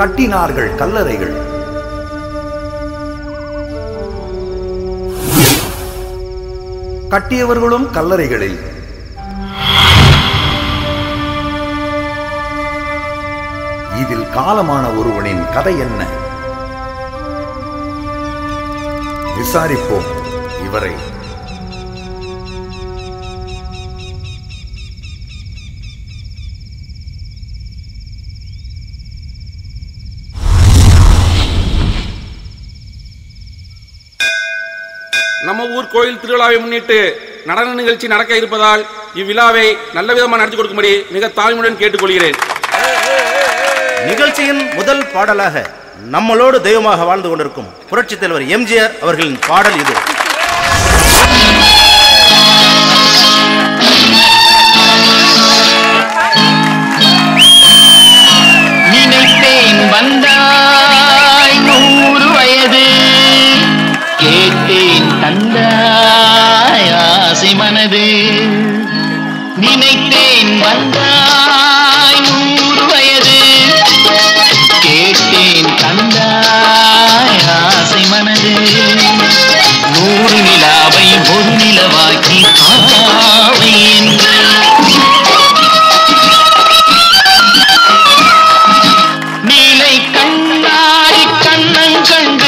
கட்டினார்கள் கல்லறைகள். கட்டியவர்களும் கல்லறைகளில் இதில் காலமான ஒருவனின் கதை என்ன விசாரிப்போம். இவரை நம்ம ஊர் கோயில் திருவிழாவை முன்னிட்டு நடன நிகழ்ச்சி நடக்க இருப்பதால் இவ்விழாவை நல்ல விதமாக நடத்தி கொடுக்கும்படி மிக தாழ்மையுடன் கேட்டுக்கொள்கிறேன். நிகழ்ச்சியின் முதல் பாடலாக நம்மளோடு தெய்வமாக வாழ்ந்து கொண்டிருக்கும் புரட்சி தலைவர் எம்ஜிஆர் அவர்களின் பாடல் இது. நினைத்தேன் வந்தாய் 100 வயது, கேட்டேன் தந்தாய் ஆசை மனது. நினைத்தேன் வந்தாய் 100 வயது, கேட்டேன் தந்தாய் ஆசை மனது. 100 நிலாவை 1 நிலவாக்கி காவேன். நீலை கண்ணாடி கண்ணங்கண்டு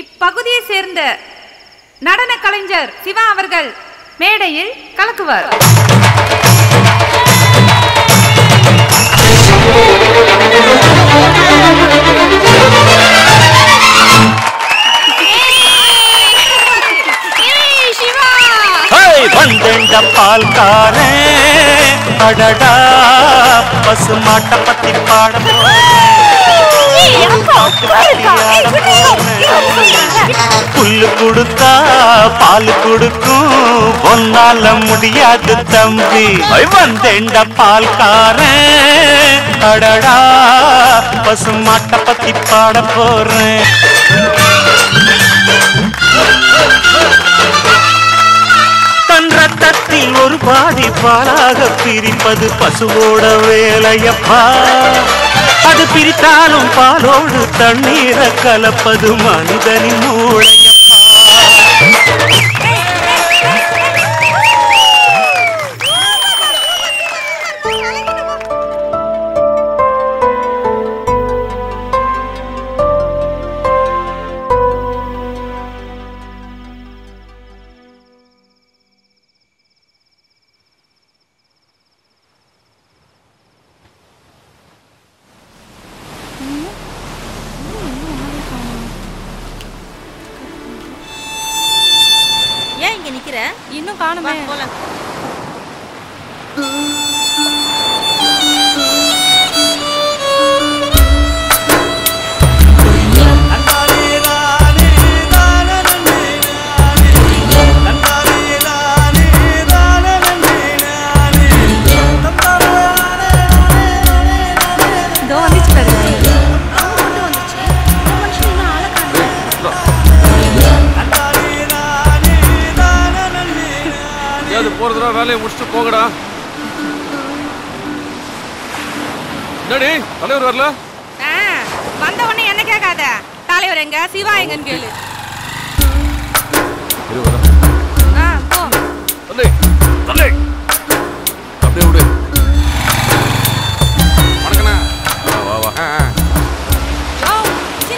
இப்பகுதியை சேர்ந்த நடன கலைஞர் சிவா அவர்கள் மேடையில் கலக்குவார். பால்காரே அடடா பசுமாட்ட பத்தி பாடம் புல்லு கொடுத்தா பால் கொடுக்கும் ஒன்னால முடியாது தம்பி. வந்தேண்ட பால்காரன் அடடா பசுமாட்ட பத்தி பாட போறேன். தன் ரத்தத்தில் ஒரு பாதி பாலாக பிரிப்பது பசுவோட வேலையப்பா. அது பிரித்தாலும் பாலோடு தண்ணீரை கலப்பது மனிதனின் மூளையப்பா. வேலையை முடிச்சுட்டு போகடா. என்னடி தலைவர் வரல? வந்த உடனே என்ன கேட்காத, தலைவர் எங்க சிவா எங்கன்னு கேளு. அப்படியே விடு. வணக்கண்ணா. வா வா வா.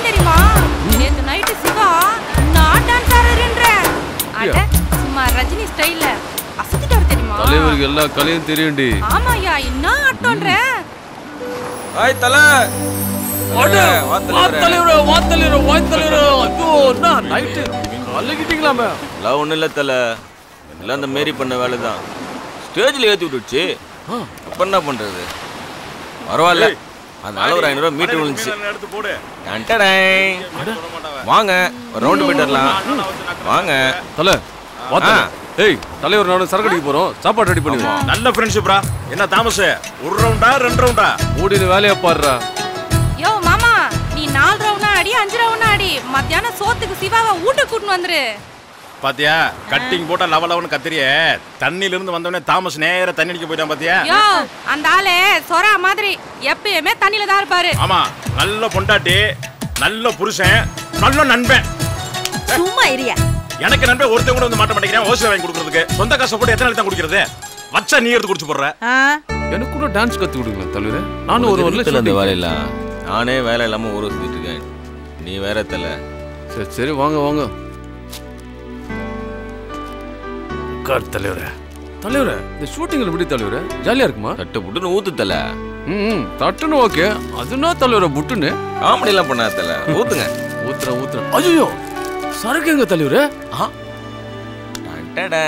தெரியுமா நேற்று நைட்டு சிவா நான் டான்ஸாரன்ற அட சும்மா ரஜினி ஸ்டைல்ல அசத்திட்டாரு தெரியுமா? தலைவருக்கு எல்லா கலையும் தெரியும்டி. ஆமாயா என்ன ஆட்டோன்ற. ஐய் தல ஓட வா தலைவரே வா தலைவரே வா தலைவரே. ஐயோ நான் நைட்டு கலக்கிட்டீங்களாமே? லவ் ஒண்ணு இல்ல தல, எல்லாம் அந்த மேரி பண்ண வேலை தான். ஸ்டேஜில் ஏற்றி விட்டுடுச்சு, அப்போ என்ன பண்ணுறது? பரவாயில்ல அதனால ஒரு 500 மீட்டர் விழுந்துச்சு. வாங்க ஒரு ரவுண்டு போயிட்டுலாம் வாங்க. தலை ஏய் தலைவர் நானும் சரக்கடிக்கு போகிறோம், சாப்பாடு ரெடி பண்ணுவோம். நல்ல ஃப்ரெண்ட்ஷிப்ரா, என்ன தாமஸ் ஒரு ரவுண்டா 2 ரவுண்டா ஓடினு வேலையை பாடுறா. யோ மாமா நீ 4 ரவுண்டா அடி 5 ரவுண்டா அடி, மத்தியானம் சோத்துக்கு சிவாவை ஊட்ட கூட்டின்னு வந்துரு. பாத்தியா கட்டிங் போட்டா லவ லவன்னு கத்திரியே, தண்ணில இருந்து வந்தவனே தாமஸ் நேரா தண்ணி அடிக்க போயிட்டான். பாத்தியா யோ அந்த ஆளே சொரா மாதிரி எப்பயுமே தண்ணில தான் இருப்பாரு. ஆமா நல்ல பொண்டாட்டி, நல்ல புருஷன், நல்ல நண்பன். சும்மா இரியா எனக்கு நண்பன் ஒருத்தன் கூட வந்து மாட்ட மாட்டேங்கிறேன். ஓசி வாங்கி குடுக்குறதுக்கு சொந்த காசு போட்டு எத்தனை நாள் தான் குடிக்கிறது? வச்சா நீ எடுத்து குடிச்சு போடுற. எனக்கு கூட டான்ஸ் கத்து கொடுங்க தலைவரே, நானும் ஒரு வருஷத்துல அந்த வேலை இல்ல, நானே வேலை இல்லாம ஊர் சுத்திட்டு இருக்கேன். நீ வேற தல. சரி சரி வாங்க வாங்க. தலைவரே தலைவரே இந்த ஷூட்டிங்ல விட்டு தலைவரே ஜாலியா இருக்குமா? தட்டு புட்டுன்னு ஊத்து தல. ம் தட்டுன்னு ஓகே, அதுனா தலைவரே புட்டுன்னு காமெடி எல்லாம் பண்ணாத தல. ஊத்துங்க ஊத்துற ஊத்துற. ஐயோ சரக்குங்க தலைவரே. டடடை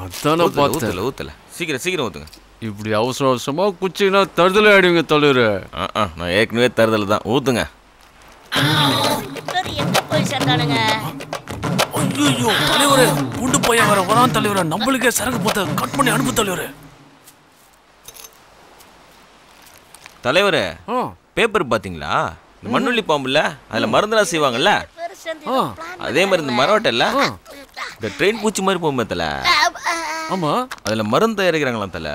அதான பாத்தல ஊத்தல. சீக்கிரம் சீக்கிரம் ஊத்துங்க. இப்படி அவசர அவசரமா குச்சினா தருதல ஆயிடுவீங்க தலைவரே. நான் ஏற்கனவே தருதல தான். ஊத்துங்க. தலைவரே எங்க போய் சத்தானுங்க? ஐயோ தலைவரே உண்டு போய் வர வரான் தலைவரே, நம்மளுக்கே சரக்கு போத்த கட் பண்ணி அனுப்பு தலைவரே. தலைவரே பேப்பர் பாத்தீங்களா? இந்த மண்ணுள்ளி பாம்புல அதுல மருந்துலாம் செய்வாங்கல்ல, அதே மாதிரி இந்த மரவட்டல்ல இந்த ட்ரெயின் பூச்சி மாதிரி போகுமே தல. ஆமா அதுல மருந்து தயாரிக்கிறாங்களாம் தல.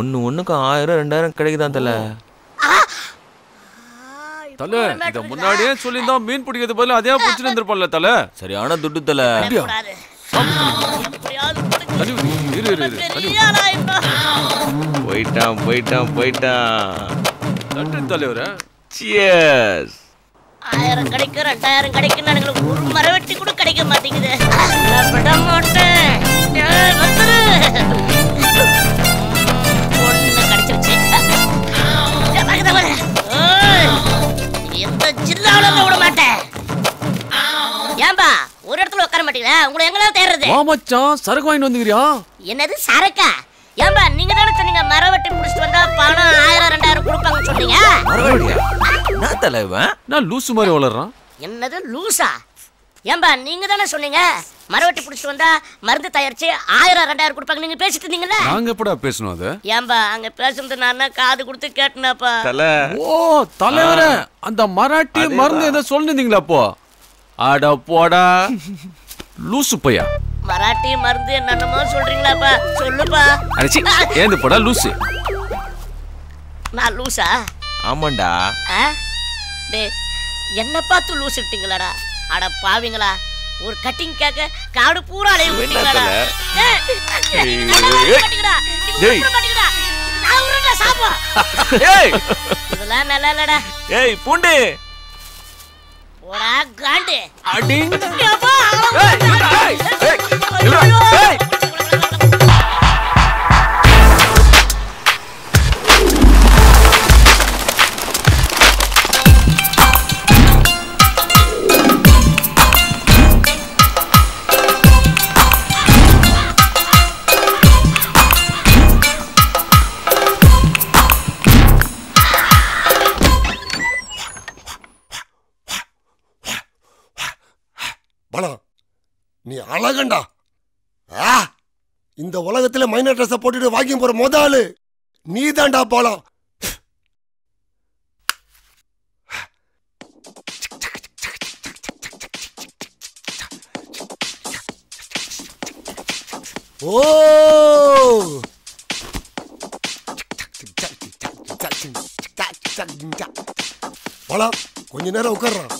1 ஒண்ணுக்கு 1000 2000 கிடைக்குதான் தல. தலை இத முன்னாடியே சொல்லிருந்தா மீன் பிடிக்கிறது பதில் அதே பிடிச்சிட்டு இருந்திருப்பான்ல தல. சரியான துட்டு தலை. போயிட்டான் போயிட்டான் போயிட்டான் தலைவர. சியர்ஸ். 1000 கிடைக்கும் 2000 கிடைக்குன்னு ஒரு மரவெட்டி கூட கிடைக்க மாட்டேங்குது. ஒரு இடத்துல உட்கார மாட்டீங்களா? உங்களை எங்களால தேடுறது. மாமச்சான் சரக்கு வாங்கி வந்துங்கறியா? என்னது சரக்கா? ஏம்பா நீங்க தான சொன்னீங்க மரவட்டி புடிச்சிட்டு வந்தா பணம் 1000 2000 கொடுப்பாங்கன்னு சொன்னீங்க. மரவட்டியா? நான் தலைவா நான் லூசு மாதிரி வளறறான். என்னது லூசா? ஏம்பா நீங்க தான சொன்னீங்க மரவட்டி புடிச்சிட்டு வந்தா மருந்து தயாரிச்சு 1000 2000 கொடுப்பாங்க, நீங்க பேசிட்டு இருந்தீங்கல. நாங்க எப்படா பேசணும் அது? ஏம்பா அங்க பேசுறது நானா காது கொடுத்து கேட்டனப்பா. தலை ஓ தலைவர அந்த மராட்டி மருந்து ஏதோ சொல்லிருந்தீங்களா அப்போ? அட போடா லூசு பையா, மராட்டி மருந்து என்னன்னமோ சொல்றீங்களாப்பா, சொல்லுப்பா. அடிச்சி ஏந்து போடா லூசு. நான் லூசா? ஆமாண்டா. டேய் என்ன பார்த்து லூசுட்டீங்களாடா? அட பாவீங்களா, ஒரு கட்டிங் கேக்க காடு பூரா அலைய விட்டீங்களாடா. டேய் டேய் நான் உருண்டா சாப்பா. ஏய் இதெல்லாம் நல்லா இல்லடா. ஏய் பூண்டு போடா காண்டு அடி. அப்பா ஏய் ஏய் நீ அழகண்டா. இந்த உலகத்துல மைனர் ட்ரெஸ் போட்டுட்டு வாக்கிங் போற முதல் நீ தான்டா. போலாம் Oh! Voilà, கொஞ்ச நேரம் உட்கார்றான்.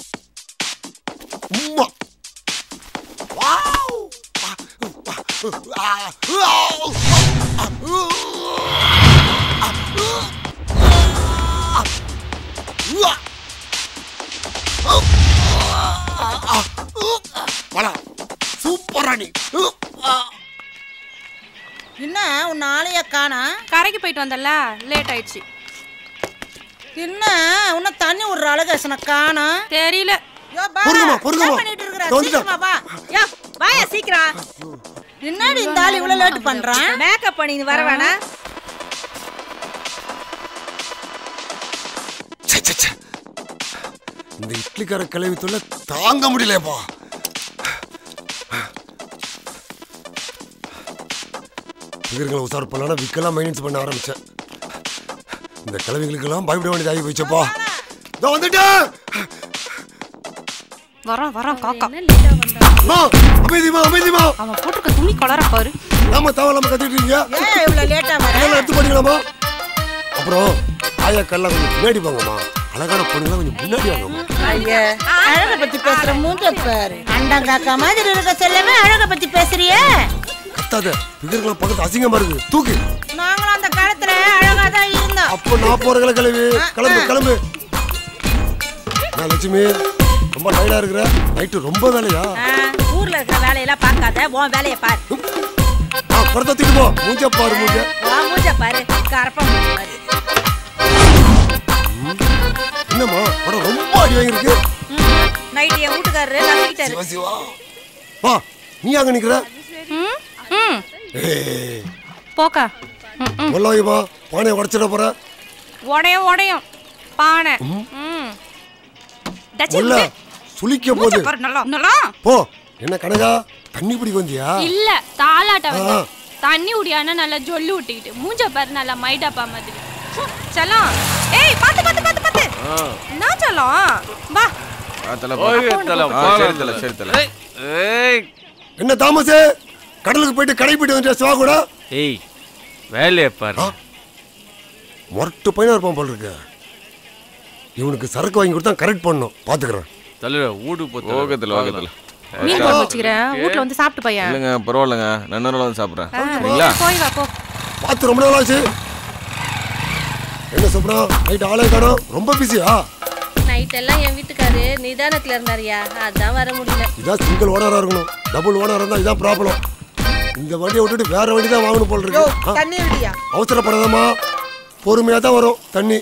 சூப்பராணி. என்ன உன் ஆளைய காணா? கரைக்கு போயிட்டு வந்தல்ல, லேட் ஆயிடுச்சு. என்ன உன்ன தண்ணி ஒரு அழகேசன காணா? தெரியல. யோ பா. பொறுமா பொறுமா. பண்ணிட்டு இருக்கற. வா. யோ வாயா சீக்கிரம். என்னடி இந்த ஆளு இவ்வளவு லேட் பண்றான்? மேக்கப் பண்ணி வர வேணா. இந்த இட்லிக்கார கிளவி தொல்லை தாங்க முடியலப்பா. இவர்களை உசார் பண்ணா விற்கலாம் மெயின்டென்ஸ் பண்ண ஆரம்பிச்சேன். இந்த கிழவிகளுக்கெல்லாம் பயப்பட வேண்டியதாகி போயிச்சப்பா. இதோ வந்துட்டேன். வரான் வரான் காக்கா. அமைதிமா அமைதிமா. அவன் போட்டுக்க துணி கலர பாரு. நம்ம தவளாம கத்திட்டீங்க. ஏன் இவ்வளவு லேட்டா வர? எல்லாம் எடுத்து போடுங்களாமா. அப்புறம் ஆயா கல்ல கொஞ்சம் முன்னாடி போங்கம்மா. அழகான பொண்ணுங்க கொஞ்சம் முன்னாடி வாங்கம்மா. ஐயா அழகை பத்தி பேசுற மூஞ்ச பாரு. அண்டா காக்கா மாதிரி இருக்க செல்லவே அழகை பத்தி பேசுறியே. அசிங்கமா இருக்கு. தூக்கு. நாங்களும் அந்த காலத்துல அழகா தான் இருந்தோம். அப்போ நான் போறதுல கிளம்பி கிளம்பு கிளம்பு. லட்சுமி ரொம்ப டயர்டா இருக்கிற. நைட்டு ரொம்ப வேலையா? ஊர்ல இருக்கிற வேலையெல்லாம் பார்க்காத, உன் வேலையை பாரு. பரதத்துக்கு போ. மூஞ்ச பாரு மூஞ்ச. வா மூஞ்ச பாரு. கரப்பா மூஞ்ச பாரு. என்னம்மா படம் ரொம்ப அடி வாங்கிருக்கு. நைட்டு என் வீட்டுக்காரரு நம்பிக்கிட்டாரு. சிவா வா நீ அங்க நிக்கிற. போக்கா வா. பானை உடைச்சிட போற. உடையும் உடையும் பானை சுளிக்க போது. போ என்ன கனகா தண்ணி பிடிக்க வந்தியா? இல்ல தாலாட்ட வந்து தண்ணி உடியானா நல்லா ஜொல்லு விட்டுக்கிட்டு மூஞ்ச பாரு நல்லா மைடாப்பா மாதிரி. சலாம். ஏய் பாத்து பாத்து பாத்து பாத்து. நான் சலாம் வா. தல தல தல தல. ஏய் என்ன தாமசே? கடலுக்கு போயிட்டு கடை போயிட்டு வந்து சிவா கூட. ஏய் வேலையை பாரு. மொரட்டு பையனாக இருப்பான் போல் இருக்கு. இவனுக்கு சரக்கு வாங்கி கொடுத்தா கரெக்ட் பண்ணும். பார்த்துக்கிறேன். தலை வீடு போகத்தில் வாங்கத்தில் மீன் குழம்பு வச்சுக்கிறேன். வீட்டில் வந்து சாப்பிட்டு பையன். இல்லைங்க பரவாயில்லைங்க, நான் நேரில் வந்து சாப்பிட்றேன். சரிங்களா போய் வா போ. பார்த்து ரொம்ப நாளாச்சு. என்ன சாப்பிட்றா? நைட் ஆளே காணோம். ரொம்ப பிஸியா? நைட் எல்லாம் என் வீட்டுக்காரு நிதானத்தில் இருந்தாரியா, அதுதான் வர முடியல. இதான் சிங்கிள் ஓனராக இருக்கணும். டபுள் ஓனராக இருந்தால் இதான் ப்ராப்ளம். இந்த வண்டியை விட்டுட்டு வேற வண்டி தான் வாங்கணும் போல் இருக்கு. தண்ணி விடியா? அவசரப்படாதம்மா, பொறுமையா தான் வரும் தண்ணி.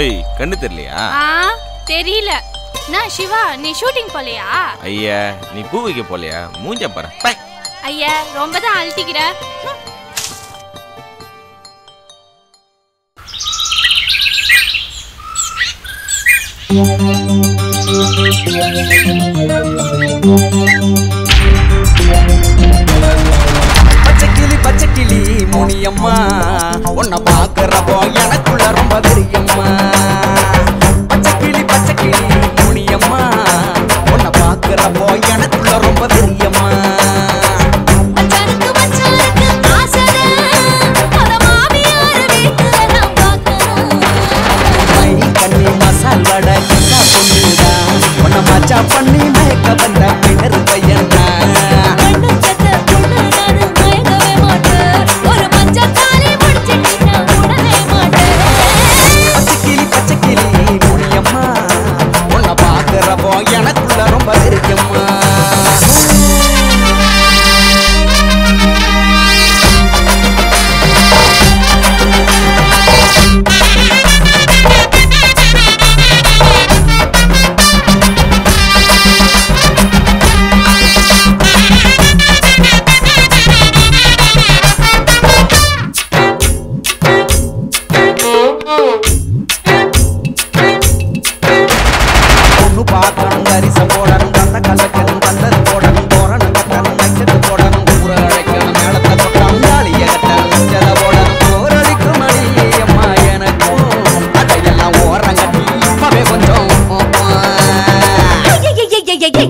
ஏய் கண்ணு தெரியலையா? தெரியல. நான் சிவா, நீ ஷூட்டிங் போலையா? ஐயா நீ பூ வைக்க போலையா? மூஞ்ச பாரு. ஐயா ரொம்ப தான் அழட்டிக்கிற. பச்சைக்கிளி பச்சைக்கிளி முனியம்மா, உன்னை பார்க்கறப்போ எனக்குள்ள ரொம்ப தெரியம்மா. பச்சைக்கிளி பச்சைக்கிளி முனியம்மா, உன்னை பார்க்கறப்போ எனக்குள்ள ரொம்ப தெரியம்மா. பண்ணி மயக்க வந்த பிணர் பையனா.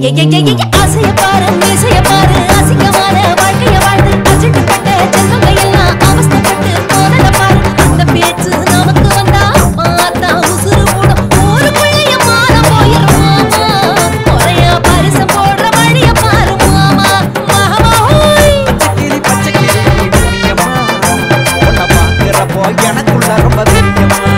ஆசைய பாரு மீசைய பாரு அசிங்கமான வாழ்க்கைய வாழ்ந்து அஜிட்டுப்பட்ட ஜென்மங்க எல்லாம் அவஸ்தப்பட்டு போனத பாரு. அந்த பேச்சு நமக்கு வந்தா பார்த்தா உசுறு போடும் ஒரு பிள்ளைய மாற போயிருமா குறையா பரிசு போடுற வழிய பாரு மாமா மகமாய் பச்சைக்கிளி பச்சைக்கிளி துணியம்மா உன்னை பார்க்கிறப்போ எனக்குள்ள ரொம்ப துரியம்மா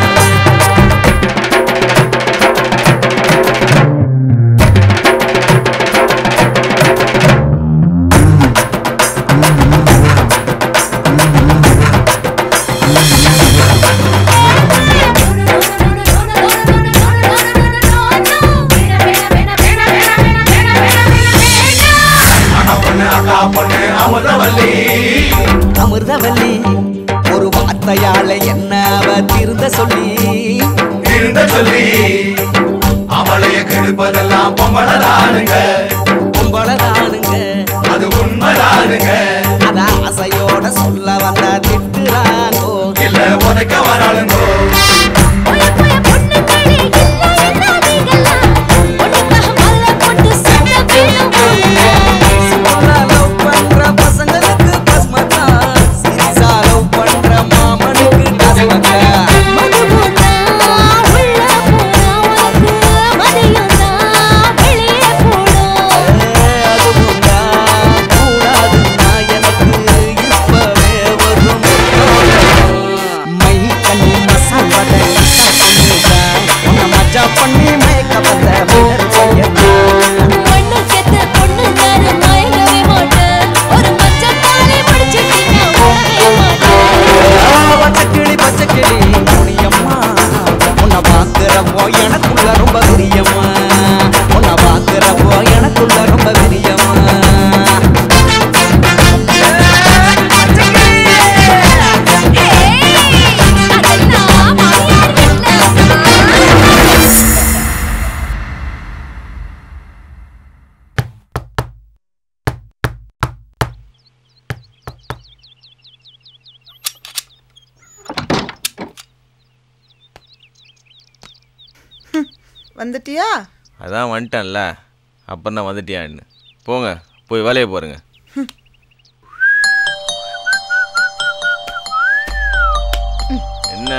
அமிர்தவல்லி ஒரு வார்த்தையால என்ன அவதிருந்த சொல்லி அவளைய கெடுப்பதெல்லாம் பொம்பளதானுங்க பொம்பளதானுங்க அது உண்மைதானுங்க அத ஆசையோட சொல்ல வந்தா திட்டுறாங்கோ இல்ல உதைக்க வராளுங்கோ வந்துட்டியா? அதான் வந்துட்டேன்ல, அப்புறம் தான் வந்துட்டியான்னு. போங்க, போய் வேலையை போகிறேங்க. என்ன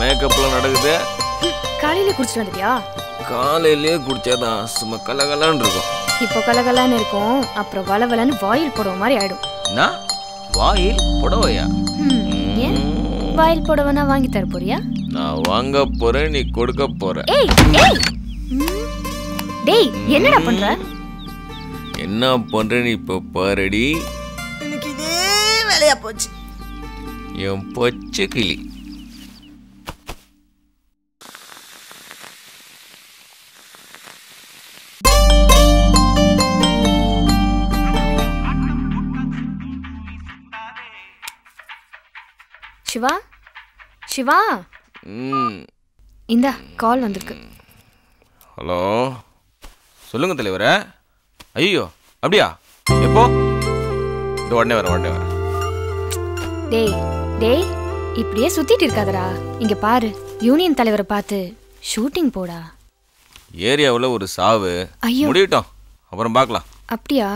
மேக்கப்லாம் நடக்குது? காலையிலே குடிச்சிட்டு வந்துட்டியா? காலையிலே குடிச்சாதான் சும்மா கலகலான்னு இருக்கும். இப்போ கலகலான்னு இருக்கும், அப்புறம் வளவலன்னு வாயில் புடவை மாதிரி ஆயிடும். நான் வாயில் புடவையா? ஏன் வாயில் புடவைனா வாங்கி தர போறியா? நான் வாங்க போறேன், நீ கொடுக்க போற. டேய், என்னடா பண்ற? என்ன பண்ற நீ இப்ப பாரடி? எனக்கு இதே வேலையா போச்சு என் பச்சை கிளி. சிவா, சிவா, இந்த கால் வந்திருக்கு. ஹலோ, சொல்லுங்க தலைவரே. ஐயோ, அப்படியா? எப்போ? இந்த உடனே வர, உடனே வர. டேய் டேய், இப்படியே சுத்திட்டு இருக்காதடா. இங்க பாரு, யூனியன் தலைவரை பார்த்து ஷூட்டிங் போடா. ஏரியாவில் ஒரு சாவு. ஐயோ, முடியட்டும், அப்புறம் பார்க்கலாம். அப்படியா?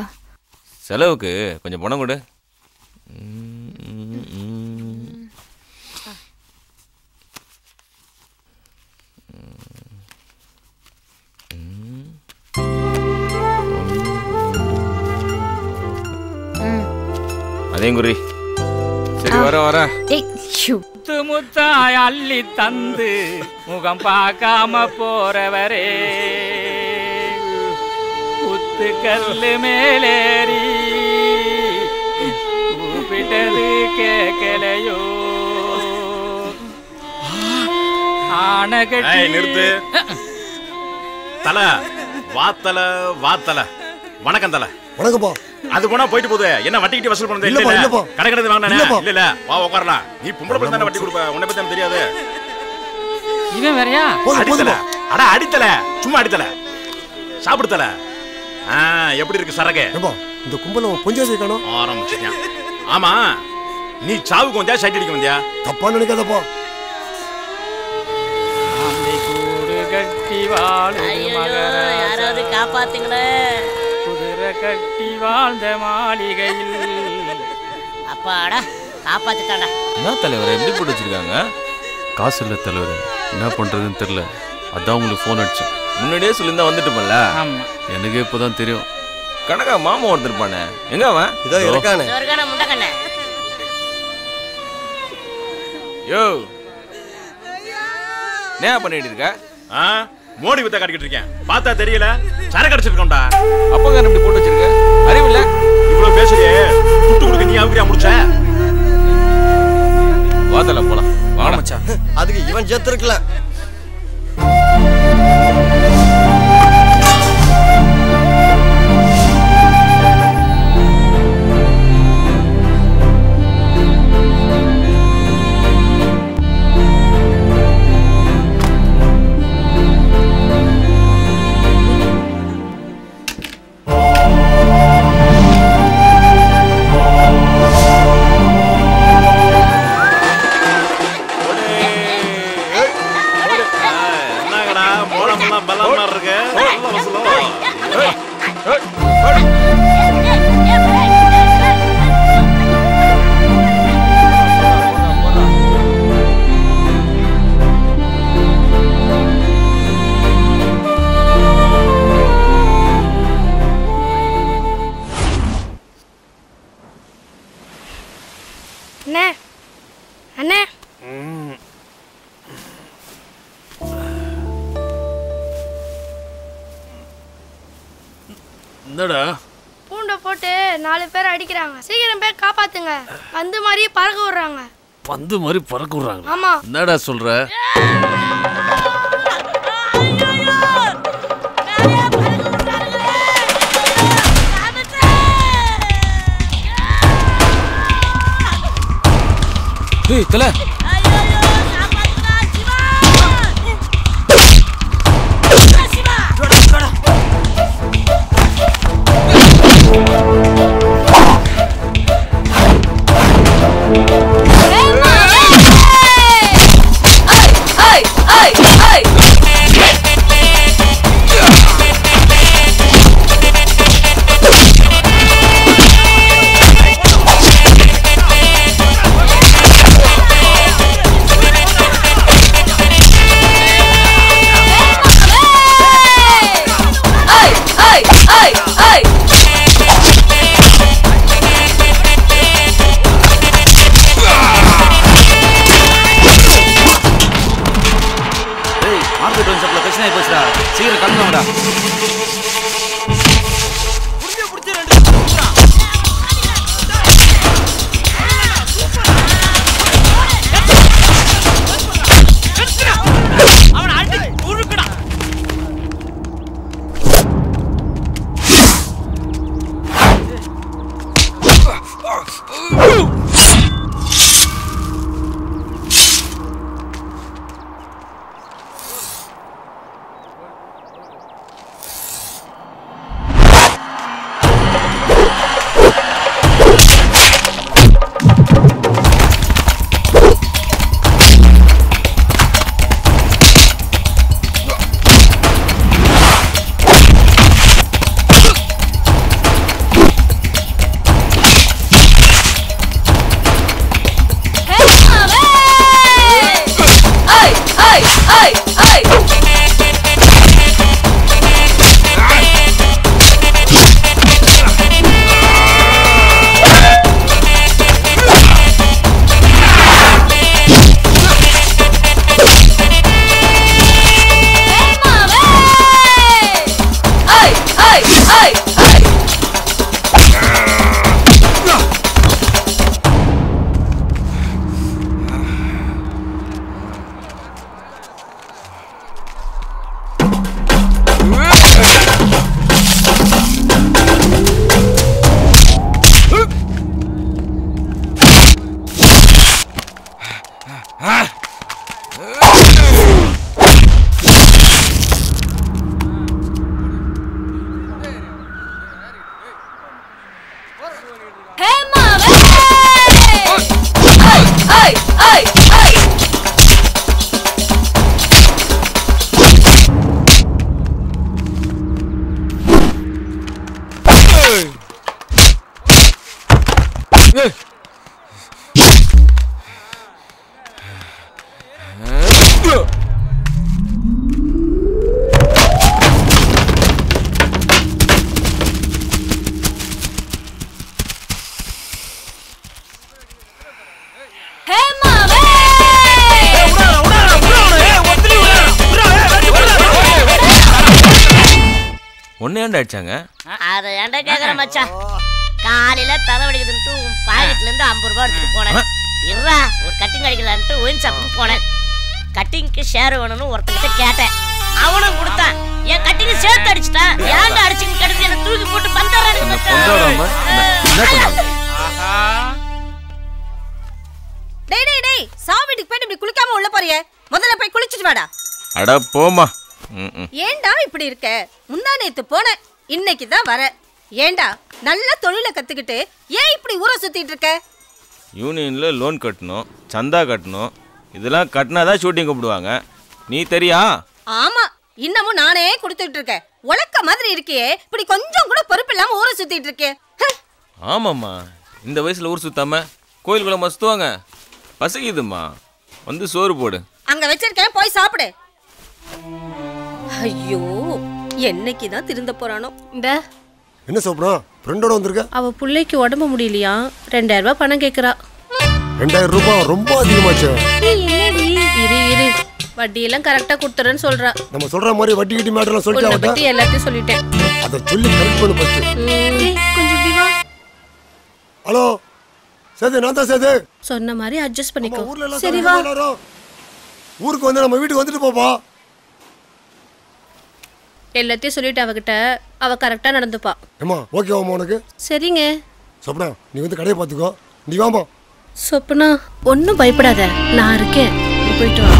செலவுக்கு கொஞ்சம் பணம் கொடு. சரி, வர வர முத்து முத்தாய் அள்ளி தந்து முகம் பார்க்காம போறவரே, முத்து கல்லு மேலேறி கூப்பிட்டது கேட்கலையோ, ஆனகட்டி நிறுத்து. தல வாத்தல வாத்தல, வணக்கம் தல. வணக்கம் பா. அது போனா போயிட்டு போகுது. என்ன வட்டிக்கிட்டு வசூல் பண்ணது? இல்ல, கடக்கடது வாங்கினானே. இல்ல இல்ல, வா உட்காரலாம். நீ பொம்பளை பிள்ளை தானே, வட்டி கொடுப்ப, உன்னை பத்தி எனக்கு தெரியாது. இவன் வேறயா? அடித்தல, அட அடித்தல, சும்மா அடித்தல. சாப்பிடுத்தல. எப்படி இருக்கு சரக்கு? இந்த கும்பல கொஞ்சம் சேர்க்கணும் ஆரம்பிச்சிட்டான். ஆமா, நீ சாவுக்கு வந்தியா சைட் அடிக்க வந்தியா? தப்பான்னு நினைக்காதப்பா. கூடு கட்டி வாழ், யாராவது காப்பாத்துங்களே. குதிரை கட்டி வாழ்ந்த மாளிகையில் அப்பாடா காப்பாத்துட்டாடா. என்ன தலைவர் எப்படி போட்டு வச்சிருக்காங்க? காசு இல்லை தலைவர், என்ன பண்றதுன்னு தெரியல. அதான் உங்களுக்கு போன் அடிச்சேன். முன்னாடியே சொல்லியிருந்தா வந்துட்டுமல்ல. எனக்கு இப்போதான் தெரியும். கனகா மாமா வந்துருப்பானே, எங்க அவன்? இதோ இருக்கானே. இருக்கானே முண்டக்கண்ணே. யோ. என்ன பண்ணிட்டு இருக்க? ஆ, மோடி வித்த கடிக்கிட்டு இருக்கேன். பார்த்தா தெரியல. சரக்கு அடிச்சிருக்கோம்டா. அப்பங்க என்ன இப்படி போட்டு வச்சிருக்க? அறிவு இல்ல. இவ்ளோ பேசுறியே. குட்டு குடுக்க நீ ஆவுறியா முடிச்ச? வாதல போலாம். வா மச்சான். அதுக்கு இவன் ஜெத்து இருக்கல. பந்து மாதிரி பறக்க விடுறாங்க. என்னடா சொல்ற? டேய் தல ஒண்ணே ஏன்டா அடிச்சாங்க? அத ஏன்டா கேக்குற மச்சான்? காலையில தரவடிக்குதுன்னு உன் பாக்கெட்ல இருந்து 50 ரூபாய் எடுத்து போறேன். இறா ஒரு கட்டிங் அடிக்கலாம்னு ஒயின் ஷாப்புக்கு போறேன். கட்டிங்க்கு ஷேர் வேணும்னு ஒருத்தன்கிட்ட கேட்டேன். அவனும் கொடுத்தான். என் கட்டிங் சேர்த்து அடிச்சிட்டான். ஏன்டா அடிச்சின்னு கேட்டது என்ன தூக்கி போட்டு பந்தறானு பந்தறானே. ஆஹா. டேய் டேய் டேய் சாவிட்டுக்கு போய் இப்படி குளிக்காம உள்ள போறியே. முதல்ல போய் குளிச்சிட்டு வாடா. அட போமா. ஏண்டா இப்படி இருக்க? முந்தா நேத்து போனேன், இன்னைக்கு தான் வர. ஏண்டா நல்ல தொழிலை கத்துக்கிட்டு ஏன் இப்படி ஊரை சுத்திட்டு இருக்க? யூனியன்ல லோன் கட்டணும், சந்தா கட்டணும், இதெல்லாம் கட்டினாதான் ஷூட்டிங் கூப்பிடுவாங்க. நீ தெரியா? ஆமா, இன்னமும் நானே கொடுத்துட்டு இருக்கேன். உலக்க மாதிரி இருக்கியே, இப்படி கொஞ்சம் கூட பொறுப்பு இல்லாம ஊரை சுத்திட்டு இருக்கே. ஆமாம்மா, இந்த வயசுல ஊர் சுத்தாம கோயிலுக்குள்ள மசுத்துவாங்க. பசிக்குதுமா, வந்து சோறு போடு. அங்க வச்சிருக்கேன், போய் சாப்பிடு. ஐயோ, என்னைக்கு தான் திருந்த போறானோ. இந்த என்ன சோப்னா ஃப்ரெண்டோட வந்திருக்க? அவ புள்ளைக்கு உடம்பு முடியலையா, 2000 ரூபாய் பணம் கேக்குறா. 2000 ரூபாய் ரொம்ப அதிகமாச்சே. என்னடி இரு வட்டி எல்லாம் கரெக்ட்டா குடுத்துறேன்னு சொல்றா. நம்ம சொல்ற மாதிரி வட்டி கிட்டி மேட்டர்லாம் சொல்லிட்டா அவட்ட வட்டி எல்லாத்தையும் சொல்லிட்டேன். அத சொல்லி கரெக்ட் பண்ணு ஃபர்ஸ்ட். கொஞ்சம் பிவா. ஹலோ சேது, நான்தா சேது. சொன்ன மாதிரி அட்ஜஸ்ட் பண்ணிக்கோ. சரி வா, ஊருக்கு வந்து நம்ம வீட்டுக்கு வந்துட்டு போப்பா. எல்லாத்தையும் சொல்லிட்டு அவகிட்ட அவ கரெக்டா நடந்துப்பா. அம்மா ஓகே அம்மா உனக்கு? சரிங்க. சொப்னா நீ வந்து கடையை பாத்துக்கோ. நீ வாமா. சொப்னா ஒண்ணும் பயப்படாத, நான் இருக்கேன். நீ போயிட்டு வா.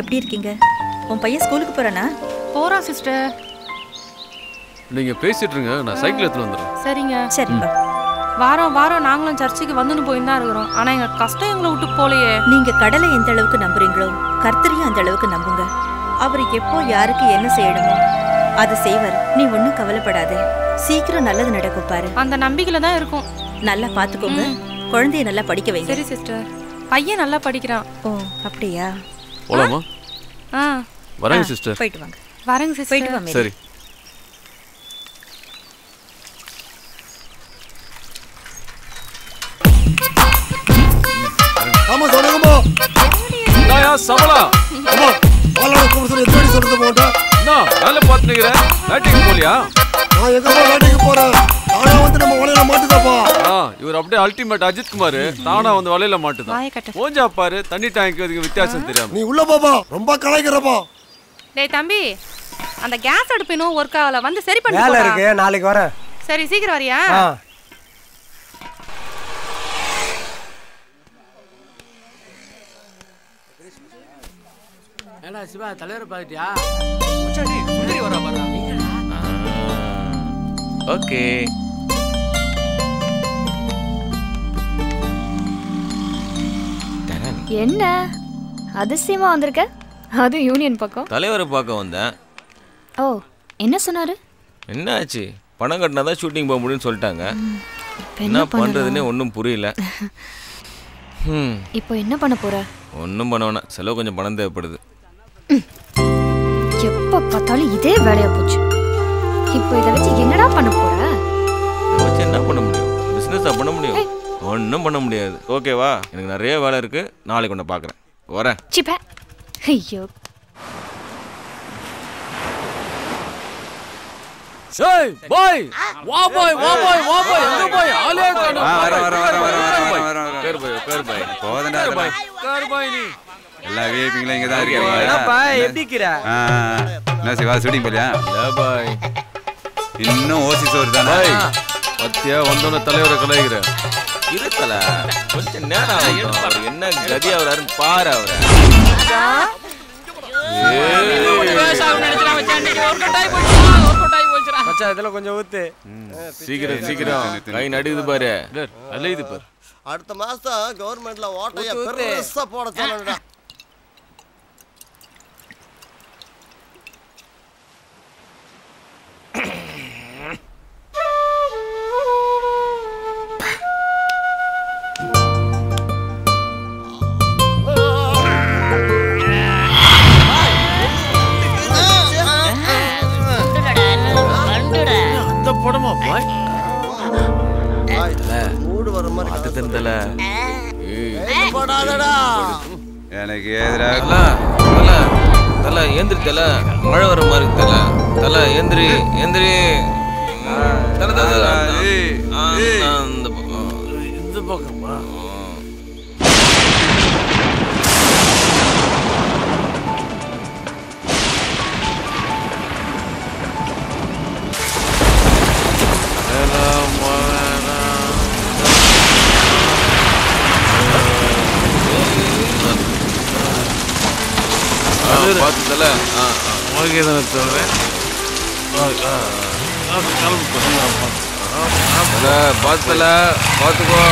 எப்படி இருக்கீங்க? உன் பையன் ஸ்கூலுக்கு போறானா? போறா சிஸ்டர். நீங்க பேசிட்டு இருங்க, நான் சைக்கிள் எடுத்து வந்துறேன். சரிங்க. சரிப்பா. வாரம் நாங்களும் சர்ச்சுக்கு வந்துன்னு போய் தான் இருக்கிறோம். ஆனா எங்க கஷ்டம் எங்களை விட்டு போலையே. நீங்க கடலை எந்த அளவுக்கு நம்புறீங்களோ கர்த்தரையும் அந்த அளவுக்கு நம்புங்க. அவர் எப்போ யாருக்கு என்ன செய்யணுமோ அதை செய்வார். நீ ஒன்னும் கவலைப்படாத, சீக்கிரம் நல்லது நடக்கும் பாரு. அந்த நம்பிக்கையில தான் இருக்கும். நல்லா பாத்துக்கோங்க, குழந்தைய நல்லா படிக்க வைங்க. சரி சிஸ்டர். பையன் நல்லா படிக்கிறான். ஓ அப்படியா? போலாமா? ஆ வரேன் சிஸ்டர். போய்ட்டு வாங்க. வரேன் சிஸ்டர். போய்ட்டு வாங்க. சரி. ஆமா சோனேங்கம்மா. நாயா சமலா. அம்மா பாலான குமரசன் எத்தடி சொல்றது போடா. நான் வேலை பார்த்துக்கிற. வேட்டைக்கு போறியா? நான் எங்கம்மா வேட்டைக்கு போறேன். தானா வந்து நம்ம வலையில மாட்டுதாப்பா. ஆ இவர் அப்படியே அல்டிமேட் அஜித் குமார். தானா வந்து வலையில மாட்டுதா. போஞ்சா பாரு, தண்ணி டாங்க் அதுக்கு வித்தியாசம் தெரியாம. நீ உள்ள போப்பா, ரொம்ப கலக்கிறப்பா. டேய் தம்பி, அந்த கேஸ் அடுப்பு இன்னும் வர்க் ஆகல, வந்து சரி பண்ணு. வேலை இருக்கு, நாளைக்கு வரேன். சரி சீக்கிரம் வரியா? ஏடா சிவா தலைவர் பாத்தியா? முச்சடி முடி வரா பாரு. ஓகே. என்ன அதிசயமா வந்திருக்க? அது யூனியன் பக்கம் தலைவரை பார்க்க வந்தேன். ஓ என்ன சொன்னாரு? என்ன ஆச்சு? பணம் கட்டினாதான் ஷூட்டிங் போக முடியும்னு சொல்லிட்டாங்க. என்ன பண்றதுன்னு ஒன்றும் புரியல. இப்போ என்ன பண்ண போற? ஒன்றும் பண்ண வேணாம், செலவு கொஞ்சம் பணம் தேவைப்படுது. எப்போ பார்த்தாலும் இதே வேலையா போச்சு. இப்போ இதை வச்சு என்னடா பண்ண போற? இதை வச்சு என்ன பண்ண முடியும்? பிஸ்னஸா பண்ண முடியும்? ஒன்றும் பண்ண முடியாது. ஓகேவா, எனக்கு நிறைய வேலை இருக்கு, நாளைக்கு ஒன்று பார்க்குறேன். வரேன். சிப்பா. ஐயோ சேய் பாய், வா பாய், வா பாய், வா பாய், எங்க பாய்? ஆளே காணோம். வர வர வர வர வர. பேர் பாய் போதண்டா பாய். கார் பாய் நீ எல்லா வீப்பிங்கள இங்க தான் இருக்கீங்க. என்ன பாய் எப்படி கிர? என்ன சிவா ஷூட்டிங் போறியா? இல்ல பாய், இன்னும் ஓசி சோறு தானா? பாய் பத்தியா வந்தோன தலைவரை கலைகிற இருக்கல. கொஞ்சம் நேரம் ஆகும், என்ன கதி ஆவறாருன்னு பாரு அவரை. அடுத்த மாசம் கவர்மெண்ட்ல ஓட்டைய பெருசா போட சொல்லுடா. எனக்கு எதிராக தலை ஏந்திரி, தலை மழை வர மாதிரி தலை, தலை ஏந்திரி ஏந்திரி இந்த பக்கமா பார்த்ததில்ல ஓகே தானே சொல்கிறேன். பார்த்ததில்ல பார்த்துக்கோ.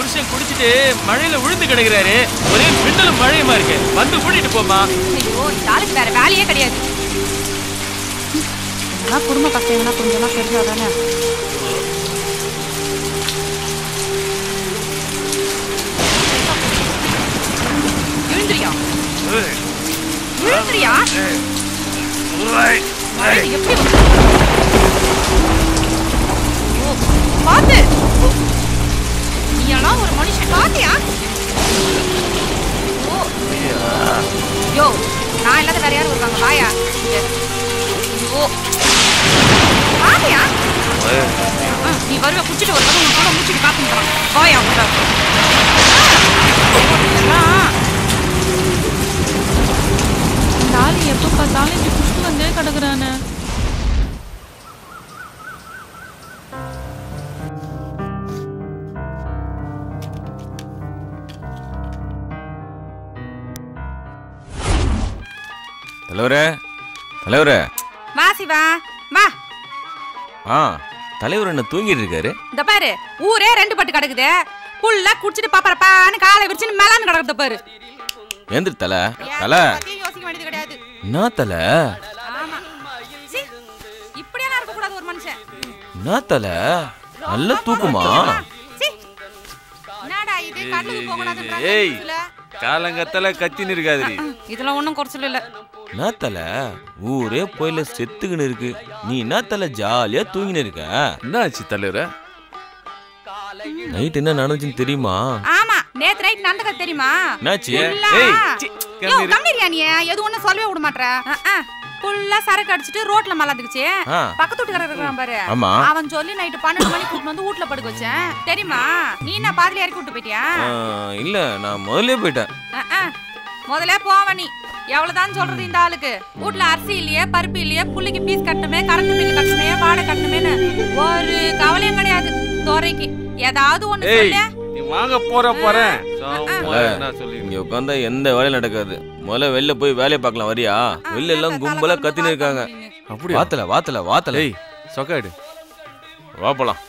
புருஷன் குடிச்சிட்டு மழையில விழுந்து கிடக்குறாரு, ஒரே மின்னலும் மழையுமா இருக்கு, வந்து கூட்டிட்டு போமா. ஐயோ நாளைக்கு வேற வேலையே கிடையாது. குடும்ப பசங்க கொஞ்சமா தெரிஞ்சாதானே. பாத்து ஒரு மனுஷன் பாத்தியா? யோ நான் இல்லாத வேற யாரும் இருக்காங்க பாயா. ஓ பாத்தியா நீ வருவ குடிச்சிட்டு ஒரு தடவை உன்னோட முடிச்சுட்டு காத்துக்கிறான் பாயா. நாலு எப்போ பார்த்தாலும் இப்படி குடிச்சு வந்தே கிடக்குறானே. தலைவரே தலைவரே வா சிவா வா. தலைவர் என்ன தூங்கிட்டு இருக்காரு? இந்த பாரு ஊரே ரெண்டு பட்டு கிடக்குது, புள்ள குடிச்சிட்டு பாப்பறப்பான்னு காலை விரிச்சுன்னு மேலான்னு கிடக்குறத பாரு. எந்திரி தலை, தலை யோசிக்க வேண்டியது கிடையாது. என்ன தலை இப்படியே இருக்க கூடாது ஒரு மனுஷன். என்ன தலை நல்லா தூக்குமா? ஏய் காலங்கத்தல கத்தின்னு இருக்காது, இதெல்லாம் ஒன்றும் குறைச்சல இல்லை. என்ன தலை ஊரே போயில செத்துக்கின்னு இருக்கு, நீ என்ன தலை ஜாலியா தூங்கினு இருக்க? என்ன ஆச்சு தலைவர? நைட் என்ன நடந்துச்சுன்னு தெரியுமா? ஆமா நேத்து நைட் நடந்தது தெரியுமா? என்னாச்சு? ஏய் கம்மிரியா நீ எது ஒண்ணு சொல்லவே விட மாட்டற. புல்லா சரக்கு அடிச்சிட்டு ரோட்ல மலாந்துக்குச்சு, பக்கத்து வீட்டுக்காரர் இருக்கான் பாரு அவன் சொல்லி நைட்டு 12 மணிக்கு கூட்டு வந்து வீட்டுல படுக்க வச்சேன் தெரியுமா? நீ நான் பாதில இறக்கி விட்டு போயிட்டியா? இல்ல நான் முதலே போயிட்டேன். முதலே போவ நீ எவ்வளவுதான் சொல்றது இந்த ஆளுக்கு? வீட்டுல அரிசி இல்லையே பருப்பு இல்லையே, புள்ளைக்கு பீஸ் கட்டணுமே, கரண்ட் பில் கட்டணுமே, வாடகை கட்டணுமேன்னு ஒரு கவலையும் கிடையாது துறைக்கு. ஏதாவது ஒண்ணு சொல்ல நீ வாங்க போற போறேன் இங்க உட்காந்தா எந்த வேலையும் நடக்காது. முதல்ல வெளில போய் வேலையை பார்க்கலாம் வரியா? வெளில எல்லாம் கும்பலா கத்தின்னு இருக்காங்க. அப்படி வாத்தல வாத்தல வாத்தல சொக்காடு வா போலாம்.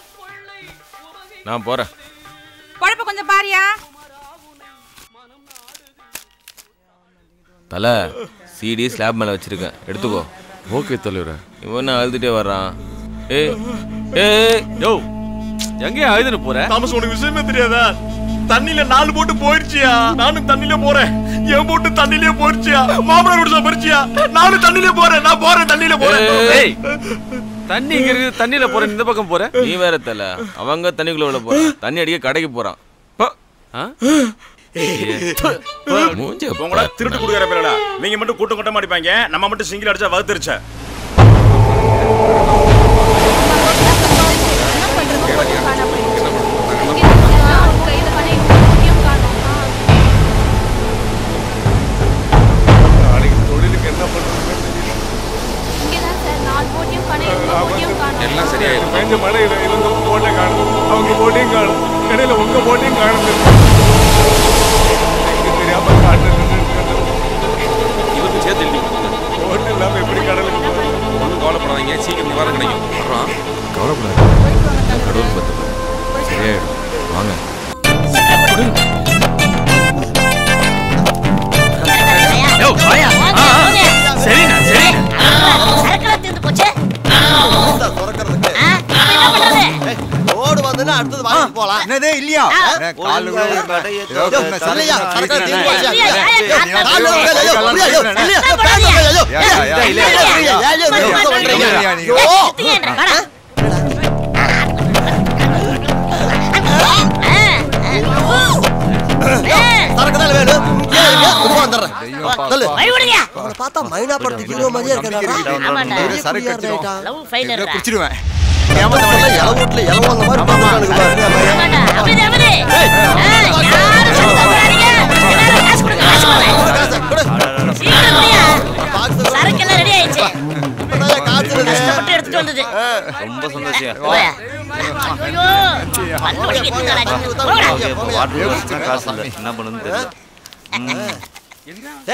நான் போறேன் குழப்ப கொஞ்சம் பாரியா. தலை சிடி ஸ்லாப் மேலே வச்சுருக்கேன் எடுத்துக்கோ. ஓகே தலைவர. இவன் அழுதுகிட்டே வர்றான். ஏ ஏ யோ எங்கேயா அழுதுன்னு போகிறேன்? தாமஸ் உனக்கு விஷயமே தெரியாதா? தண்ணியில் 4 போட்டு போயிடுச்சியா, நானும் தண்ணியிலே போகிறேன். என் போட்டு தண்ணியிலே போயிடுச்சியா, மாமனார் விடுதா போயிடுச்சியா, நானும் தண்ணியிலே போகிறேன். நான் போகிறேன் தண்ணியில் போகிறேன். தண்ணி இங்கே இருக்குது, தண்ணியில் போகிறேன். இந்த பக்கம் போகிறேன். நீ வேற தலை, அவங்க தண்ணிக்குள்ளே உள்ள போகிறேன், தண்ணி அடிக்க கடைக்கு போகிறான். ஆ திருட்டு குடுக்கற பேரடா, நீங்க மட்டும் கூட்டம் கூட்டமா அடிப்பாங்க, நம்ம மட்டும் சிங்கிள் அடிச்சா வகுத்துருச்சா.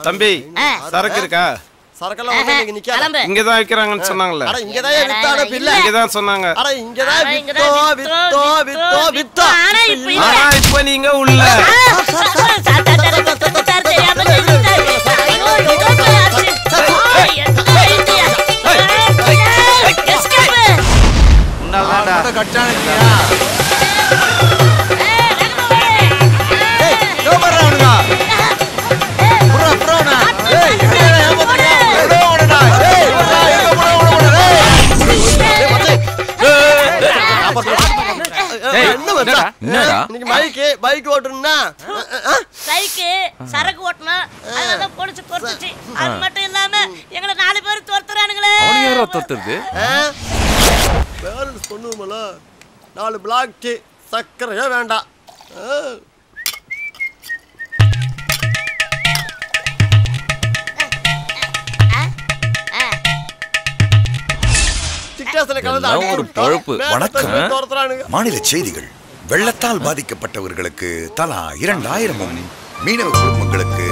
தம்பி சரக்கு இருக்கா? இங்கதான் விக்கிறாங்கன்னு சொன்னாங்கல்ல, இங்கதான் சொன்னாங்க. இப்ப நீங்க உள்ள சரக்கு ஓட்டணும். அது மட்டும் இல்லாம எங்களை 4 பேர் துரத்துறானுங்களே. துரத்துறது சொன்னுமல 4 பிளாக் டீ சக்கரையே வேண்டாம். மாநில செய்திகள். வெள்ளத்தால் பாதிக்கப்பட்டவர்களுக்கு தலா 2000-உம் மீனவ குடும்பங்களுக்கு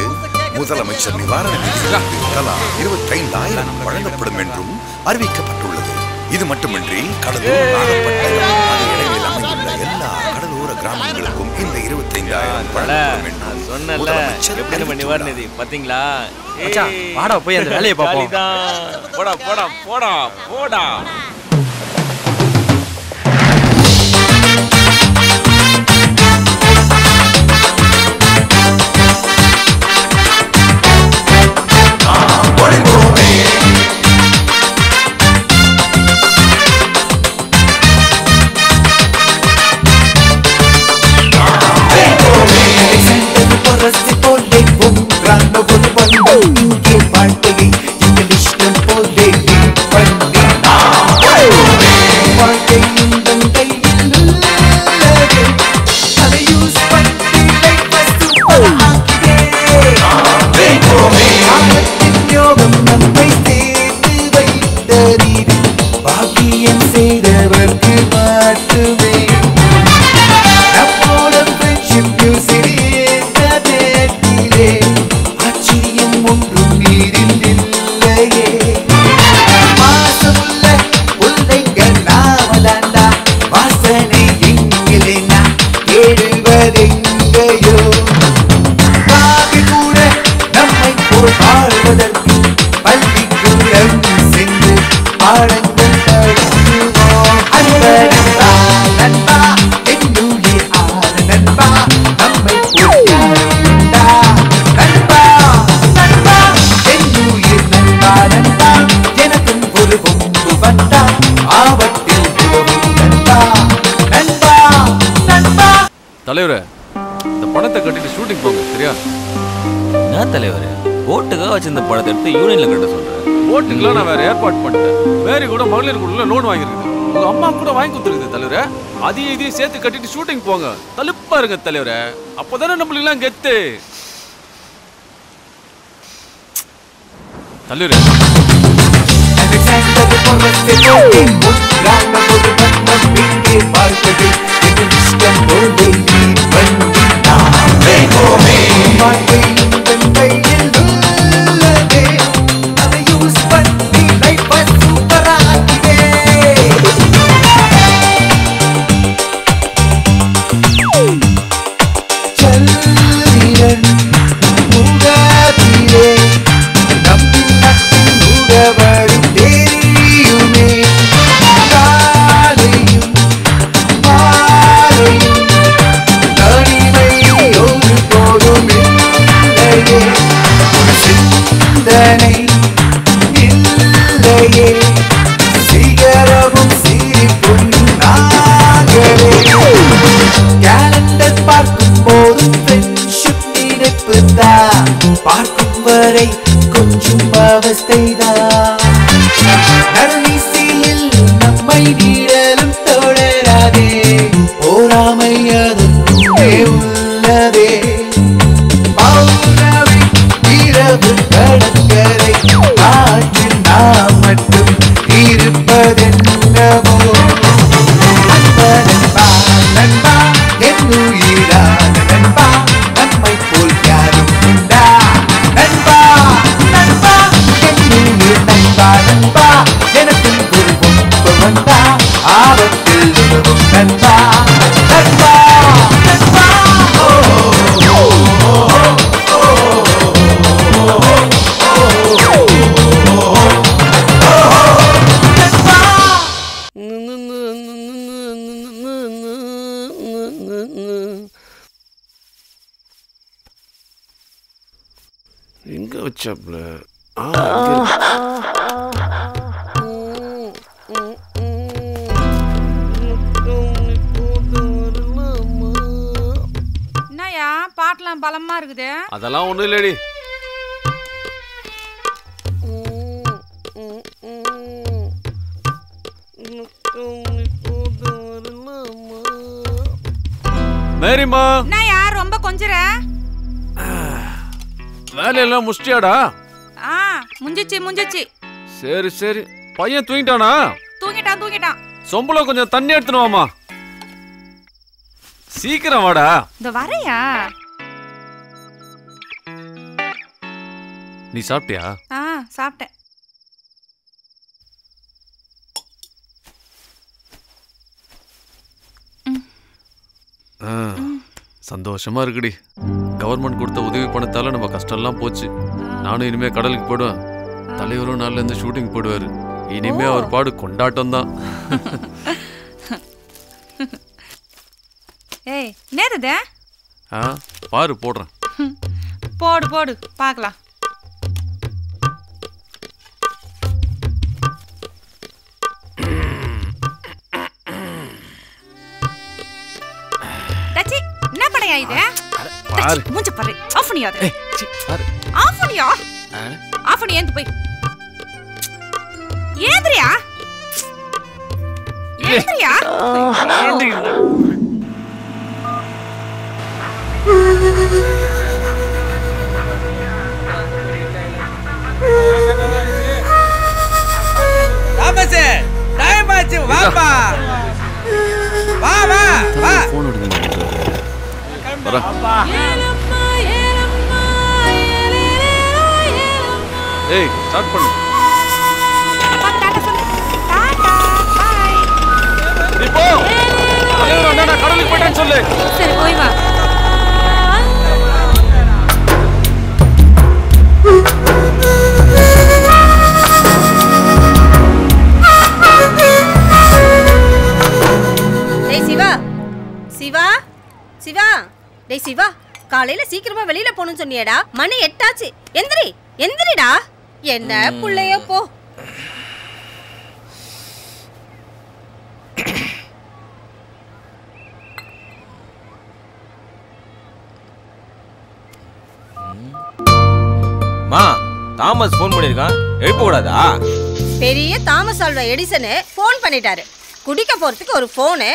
முதலமைச்சர் நிவாரண நிதியிலிருந்து தலா 25,000 வழங்கப்படும் என்றும் அறிவிக்கப்பட்டுள்ளது. இது மட்டுமின்றி கடலூர் எல்லா கடலோர கிராமங்களுக்கும் இந்த 25,000 வழங்கப்படும் என்றும் முதலமைச்சர் நிவாரண நிதி. பாத்தீங்களா போய் அந்த வேலையை பார்ப்போம். தலைவரே, இந்த படத்தை கட்டிட்டு ஷூட்டிங் போங்க சரியா? நான் தலைவரே போட்டுக்காக வச்சு இந்த படத்தை எடுத்து யூனியன்ல கட்ட சொல்றேன். போட்டுக்கெல்லாம் நான் வேற ஏற்பாடு பண்ணிட்டேன். வேறு கூட மகளிர் குழுல லோன் வாங்கிருக்குது. உங்க அம்மா கூட வாங்கி கொடுத்துருக்குது தலைவர. அதையும் இதையும் சேர்த்து கட்டிட்டு ஷூட்டிங் போங்க. தலுப்பா இருங்க தலைவர. அப்போதானே நம்மளுக்கு எல்லாம் கெத்து. அதெல்லாம் ஒண்ணு இல்லடி. மேரிமா நான் யார் ரொம்ப கொஞ்சற வேலையெல்லாம் முஷ்டியாடா? முஞ்சிச்சி முஞ்சிச்சி. சரி சரி. பையன் தூங்கிட்டானா? தூங்கிட்டான் தூங்கிட்டான். சொம்பளோ கொஞ்சம் தண்ணி எடுத்துட்டு வாமா. சீக்கிரம் வாடா. இந்த வரையா நீ சாப்பிட்டியா? சாப்பிட்டேன். சந்தோஷமா இருக்குடி. கவர்மெண்ட் கொடுத்த உதவி பணத்தால நம்ம கஷ்டம் எல்லாம் போச்சு. நானும் இனிமே கடலுக்கு போடுவேன். தலைவரும் நாள்ல இருந்து ஷூட்டிங் போடுவாரு. இனிமே அவர் பாடு கொண்டாட்டம் தான். ஏய் நேருதே பாரு போடுறேன். போடு போடு பார்க்கலாம். ஏய் ஸ்டார்ட் பண்ணு. அப்பா டாடா சொல்லு. டாடா பை. நீ போ. தலைவர் அண்ணா கடலுக்கு போய்ட்டான்னு சொல்லு. சரி போய் வா. டேய் சிவா. சிவா. சிவா. டேய் சிவா காலையில சீக்கிரமா வெளியில போணும்னு சொன்னியேடா. மணி 8 ஆச்சு. எந்திரி. எந்திரிடா. என்ன புள்ளைய போ. மா தாமஸ் ஃபோன் பண்ணிருக்கான், எழுப்ப கூடாதா? பெரிய தாமஸ் ஆல்வா எடிசன் ஃபோன் பண்ணிட்டாரு. குடிக்க போறதுக்கு ஒரு ஃபோனு,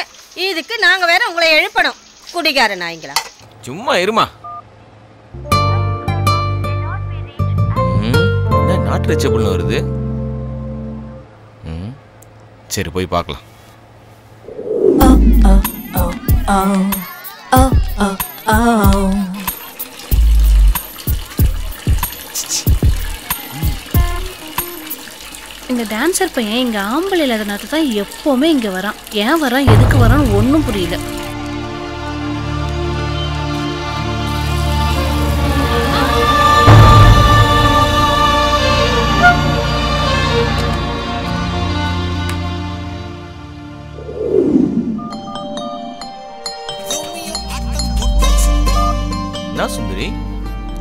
இதுக்கு நாங்க வேற உங்களை எழுப்பணும் குடிக்கார நாய்ங்களா. சும்மா இருமா. நாட் ரீச்சபிள்னு வருது. சரி போய் பார்க்கலாம். இந்த டான்ஸர் பையன் இங்கே ஆம்பளை இல்லாதனால தான் எப்போவுமே இங்கே வரான். ஏன் வரான், எதுக்கு வரான்னு ஒன்றும் புரியல. நான் சுந்தரி.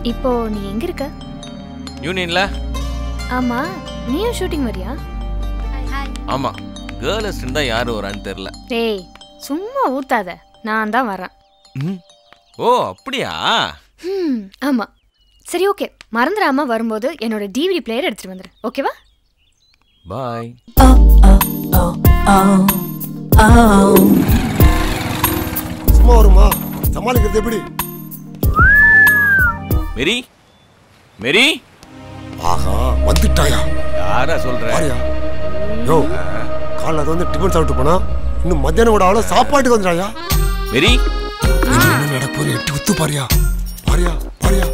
இப்போ நீ எங்க இருக்க? யூனியன்ல. ஆமா, நீயும் ஷூட்டிங் வரியா? ஆமா, கேர்ல்ஸ் இருந்தா யாரு வரான்னு தெரியல. டேய் சும்மா ஊத்தாத, நான் தான் வரேன். ஓ அப்படியா? ஆமா. சரி ஓகே, மறந்துடாம வரும்போது என்னோட டிவிடி பிளேயர் எடுத்துட்டு வந்துரு. ஓகேவா? பை. சும்மா வருமா, சமாளிக்கிறது எப்படி? மேரி மேரி. ஆஹா வந்துட்டாயா? யாரா சொல்ற? யோ காலைல வந்து டிபன் சாப்பிட்டு போனா இன்னும் மத்தியானம் கூட ஆள சாப்பாட்டுக்கு வந்துட்டாயா? மேரி என்ன நடக்குது? எட்டு குத்து பாரியா பாரியா பாரியா.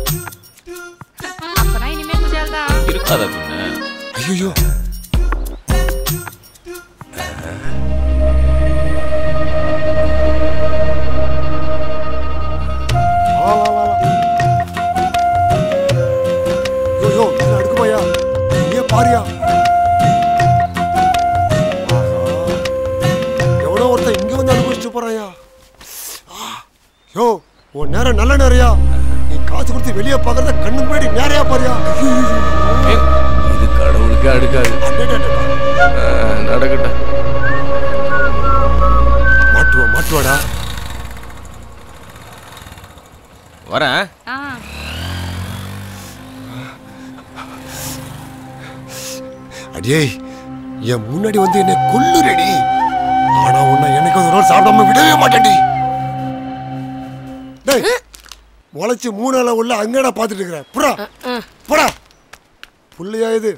அப்பறம் இனிமே குஜல்தா இருக்காத பொண்ணு. ஐயோ நல்ல நேரையா, நீ காசு கொடுத்து வெளியே பாக்குறத கண்ணு முன்னாடி நேரையா பாரியா. இது கடவுளுக்கு அடுக்காது. நடக்கட்ட மாட்டுவா மாட்டுவாடா. வர அடியே, என் முன்னாடி வந்து என்னை கொல்லு ரெடி. ஆனா உன்னை எனக்கு ஒரு நாள் சாப்பிடாம விடவே மாட்டேன்டி. முளைச்சி மூணால உள்ள அங்கடா பார்த்துட்டு இருக்கிறேன். புறா புறா புள்ளையா இது.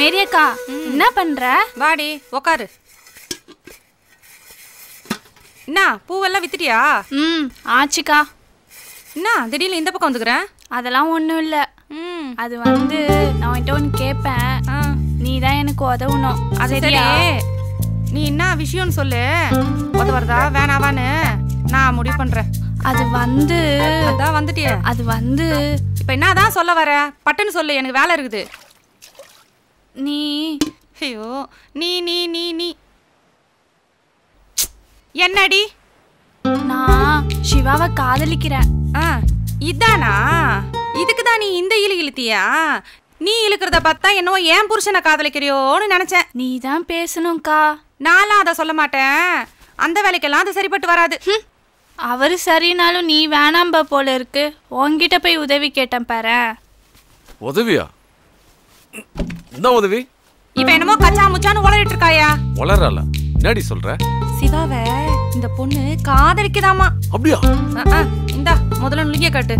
மேரியக்கா என்ன பண்ற? வாடி உக்காரு. என்ன பூவெல்லாம் வித்துட்டியா? ம் ஆச்சுக்கா. என்ன திடீர்னு இந்த பக்கம் வந்துக்கிறேன்? அதெல்லாம் ஒன்றும் இல்லை. ம் அது வந்து நான் ஒன்று கேட்பேன், நீ தான் எனக்கு உதவணும். அதே நீ என்ன விஷயம்னு சொல்லு, உதவுறதா வேணாவான்னு நான் முடிவு பண்றேன். அது வந்து அதான் வந்துட்டியே. அது வந்து இப்போ என்னதான் சொல்ல வர? பட்டுன்னு சொல்லு, எனக்கு வேலை இருக்குது. நீ ஐயோ நீ நீ நீ நீ என்னடி? நான் சிவாவை காதலிக்கிறேன். இதானா? இதுக்குதான் நீ இந்த இழு இழுத்தியா? நீ இழுக்கிறத பார்த்தா என்னவோ ஏன் புருஷனை காதலிக்கிறியோன்னு நினைச்சேன். நீ தான் பேசணும்க்கா, நான்லாம் அதை சொல்ல மாட்டேன். அந்த வேலைக்கெல்லாம் அது சரிப்பட்டு வராது. அவரு சரினாலும் நீ வேணாம்பா போல இருக்கு. உங்ககிட்ட போய் உதவி கேட்டேன் பாரு. உதவியா? என்ன உதவி? இப்ப என்னமோ கச்சா முச்சான்னு உளறிட்டு இருக்காயா? உளறல, என்னடி சொல்ற? சிவாவை இந்த பொண்ணு காதலிக்குதாமா. அப்படியா? இந்தா முதல்ல நுழைய காட்டு.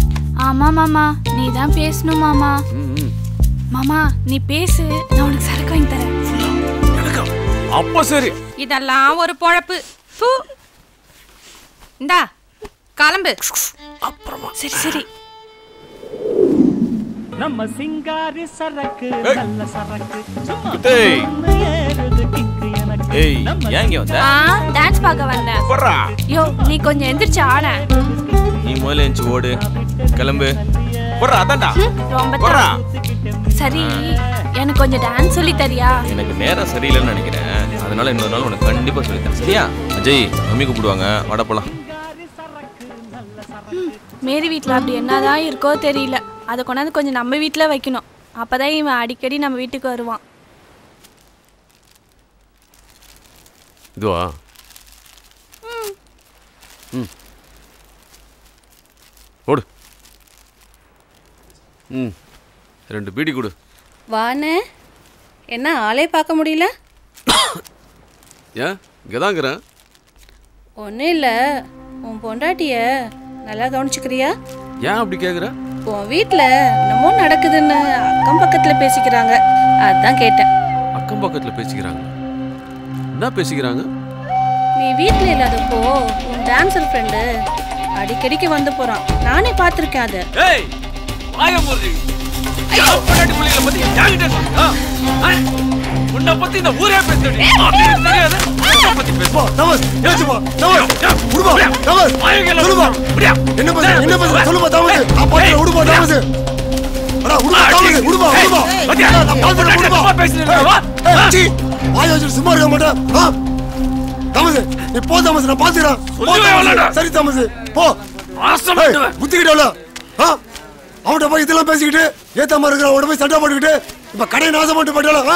ஆமா மாமா, நீ தான் பேசணும் மாமா. மாமா நீ பேசு, நான் உனக்கு சரக்கு வாங்கி தரேன். அப்ப சரி. இதெல்லாம் ஒரு பொழப்பு. இந்தா கிளம்பு. அப்புறமா சரி சரி. நம்ம சிங்காரி சரக்கு நல்ல சரக்கு. டேய் ஏய் ஏங்க வந்த? டான்ஸ் பார்க்க வந்தேன். போறா யோ நீ கொஞ்சம் எந்திரச்சு ஆட. நீ முதல்ல எந்திரச்சு ஓடு, கிளம்பு. போறா அதான்டா ரொம்ப போறா. சரி எனக்கு கொஞ்சம் டான்ஸ் சொல்லி தரியா? எனக்கு நேரம் சரியில்லைன்னு நினைக்கிறேன், அதனால இன்னொரு நாள் உனக்கு கண்டிப்பா சொல்லி தரேன். சரியா? அஜய் மம்மி கூப்பிடுவாங்க, வட போலாம். மேரி வீட்டில் அப்படி என்னதான் இருக்கோ தெரியல, அதை கொண்டாந்து கொஞ்சம் நம்ம வீட்டில் வைக்கணும். அப்பதான் இவன் அடிக்கடி நம்ம வீட்டுக்கு வருவான். இதுவா? ம் போடு. ம் ரெண்டு பீடி கொடு. வானே என்ன ஆளே பார்க்க முடியல? ஏன் இங்கே தாங்கிறேன்? ஒன்றும் இல்லை, உன் பொண்டாட்டிய நல்லா கவனிச்சுக்கிறியா? ஏன் அப்படி கேட்குற? உன் வீட்டில் என்னமோ நடக்குதுன்னு அக்கம் பக்கத்தில் பேசிக்கிறாங்க, அதுதான் கேட்டேன். அக்கம் பக்கத்தில் பேசிக்கிறாங்க? என்ன பேசிக்கிறாங்க? நீ வீட்டில் இல்லாதப்போ உன் டான்ஸர் ஃப்ரெண்டு அடிக்கடிக்கு வந்து போகிறான், நானே பார்த்துருக்கேன். அது சும்மா இருக்க மாட்டேன். தமசு நீ போ, தமசு நான் பாத்துக்கிறேன். சரி தமசு போ, புத்திக்கிட்டவள அவன்கிட்ட போய் இதெல்லாம் பேசிக்கிட்டு ஏத்தாம இருக்கிற அவட போய் சண்டை போட்டுக்கிட்டு இப்ப கடையை நாசம் பண்ணிட்டு போயிட்டாலும்.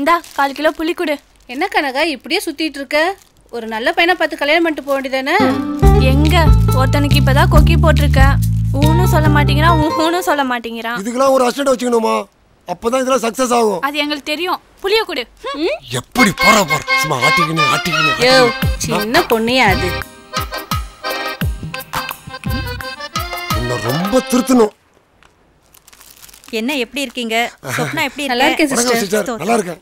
இந்தா கால் கிலோ புளி கொடு. என்ன கனகா இப்படியே சுத்திட்டு இருக்க? ஒரு நல்ல பையனை பார்த்து கல்யாணம் பண்ணிட்டு போக வேண்டியதானே. எங்க ஒருத்தனுக்கு இப்பதான் கொக்கி போட்டிருக்கேன், ஊனும் சொல்ல மாட்டேங்கிறான் ஊனும் சொல்ல மாட்டேங்கிறான். இதுக்கெல்லாம் ஒரு அசிஸ்டன்ட் வச்சுக்கணுமா, அப்பதான் இதெல்லாம் சக்சஸ் ஆகும். அது எங்களுக்கு தெரியும். புளிய கொடு. எப்படி போறா பாரு, சும்மா ஆட்டிக்கினே ஆட்டிக்கினே. ஏ சின்ன பொண்ணியா அது, ரொம்ப திருத்தணும். என்ன எப்படி இருக்கீங்க? சொப்னா எப்படி இருக்கீங்க? நல்லா இருக்கேன் சிஸ்டர், நல்லா இருக்கேன்.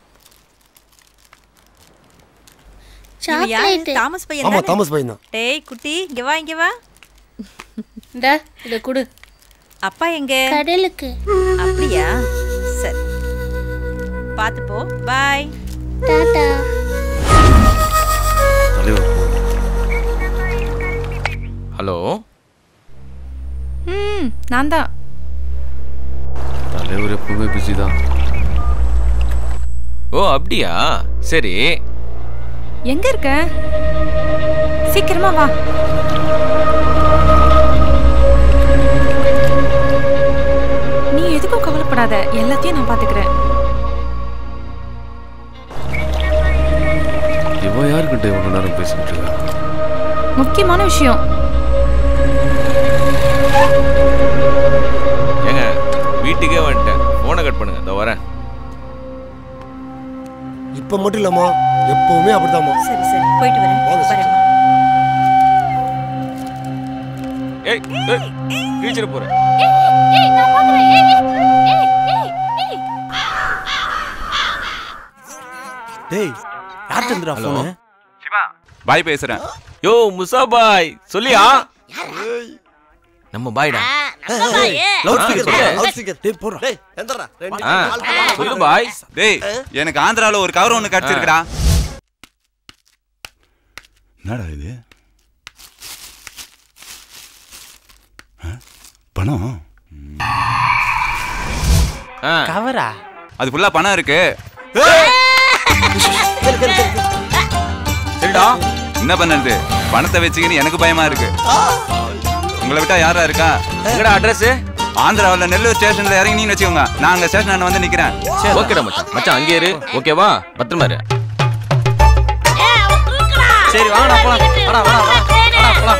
சாக்லேட் தாமஸ் பையன். ஆமா தாமஸ் பையன். டேய் குட்டி இங்க வா, இங்க வா. இந்த இத குடு. அப்பா எங்க? கடலுக்கு. அப்படியா, சரி பாத்து போ. பை டாடா. ஹலோ. நான் தான். தலைவர் எப்பவுமே பிஸி தான். ஓ அப்படியா, சரி எங்க இருக்க? சீக்கிரமா வா. நீ எதுக்கும் கவலைப்படாத, எல்லாத்தையும் நான் பாத்துக்கிறேன். இவ யாருக்கிட்ட இவ்வளவு நேரம் பேசிட்டு இருக்கா? முக்கியமான விஷயம். ஏங்க வீட்டுக்கே வந்துட்டேன், போனை கட் பண்ணுங்க, இதோ வரேன். இப்ப மட்டும் இல்லம்மா, எப்பவுமே அப்படிதாம்மா. சரி சரி போயிட்டு வரேன். வரேன். ஏய் ஏய் கீச்சற போறேன். ஏய் ஏய் நான் பாக்குறேன். ஏய் ஏய் ஏய் ஏய். டேய் யார் தந்திரா போன்? சிவா பாய் பேசுறேன். யோ முசா பாய் சொல்லியா? ஏய் நம்ம பாய்டா. எனக்கு ஆந்திரால ஒரு கவர் ஒண்ணு கிடைச்சிருக்கடா. என்னடா இது? பணம் கவரா? அது ஃபுல்லா பணம் இருக்கு. என்ன பண்றது? பணத்தை வச்சுக்கின்னு எனக்கு பயமா இருக்கு. உங்களை விட்டா யாரா இருக்கா? எங்கடா அட்ரஸ்? ஆந்திராவில் நெல்லூர் ஸ்டேஷன்ல இறங்கினீன்னு வச்சுக்கோங்க, நான் அங்கே ஸ்டேஷன் வந்து நிக்கிறேன். ஓகேடா மச்சான், மச்சான் அங்கே இரு. ஓகேவா, பத்திரமா இரு. சரி வாடா போலாம். வாடா வாடா வாடா போலாம்.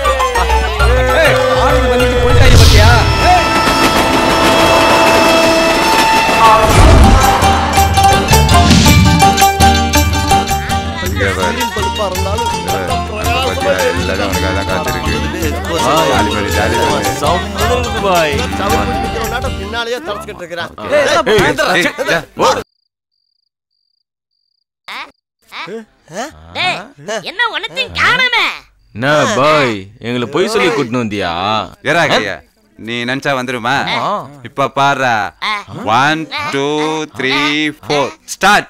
ஏய் ஆளு வந்து போயிட்டாய் பாத்தியா? எல்லாரும் பின்னாலேயே தரச்சுக்கிட்டு இருக்கிறான். என்ன ஒண்ணு காணமே? என்ன பாய் எங்களை பொய் சொல்லி கூட்டினு வந்தியா? நீ நினைச்சா வந்துருமா? இப்ப பாரு, 1 2 3 4 ஸ்டார்ட்.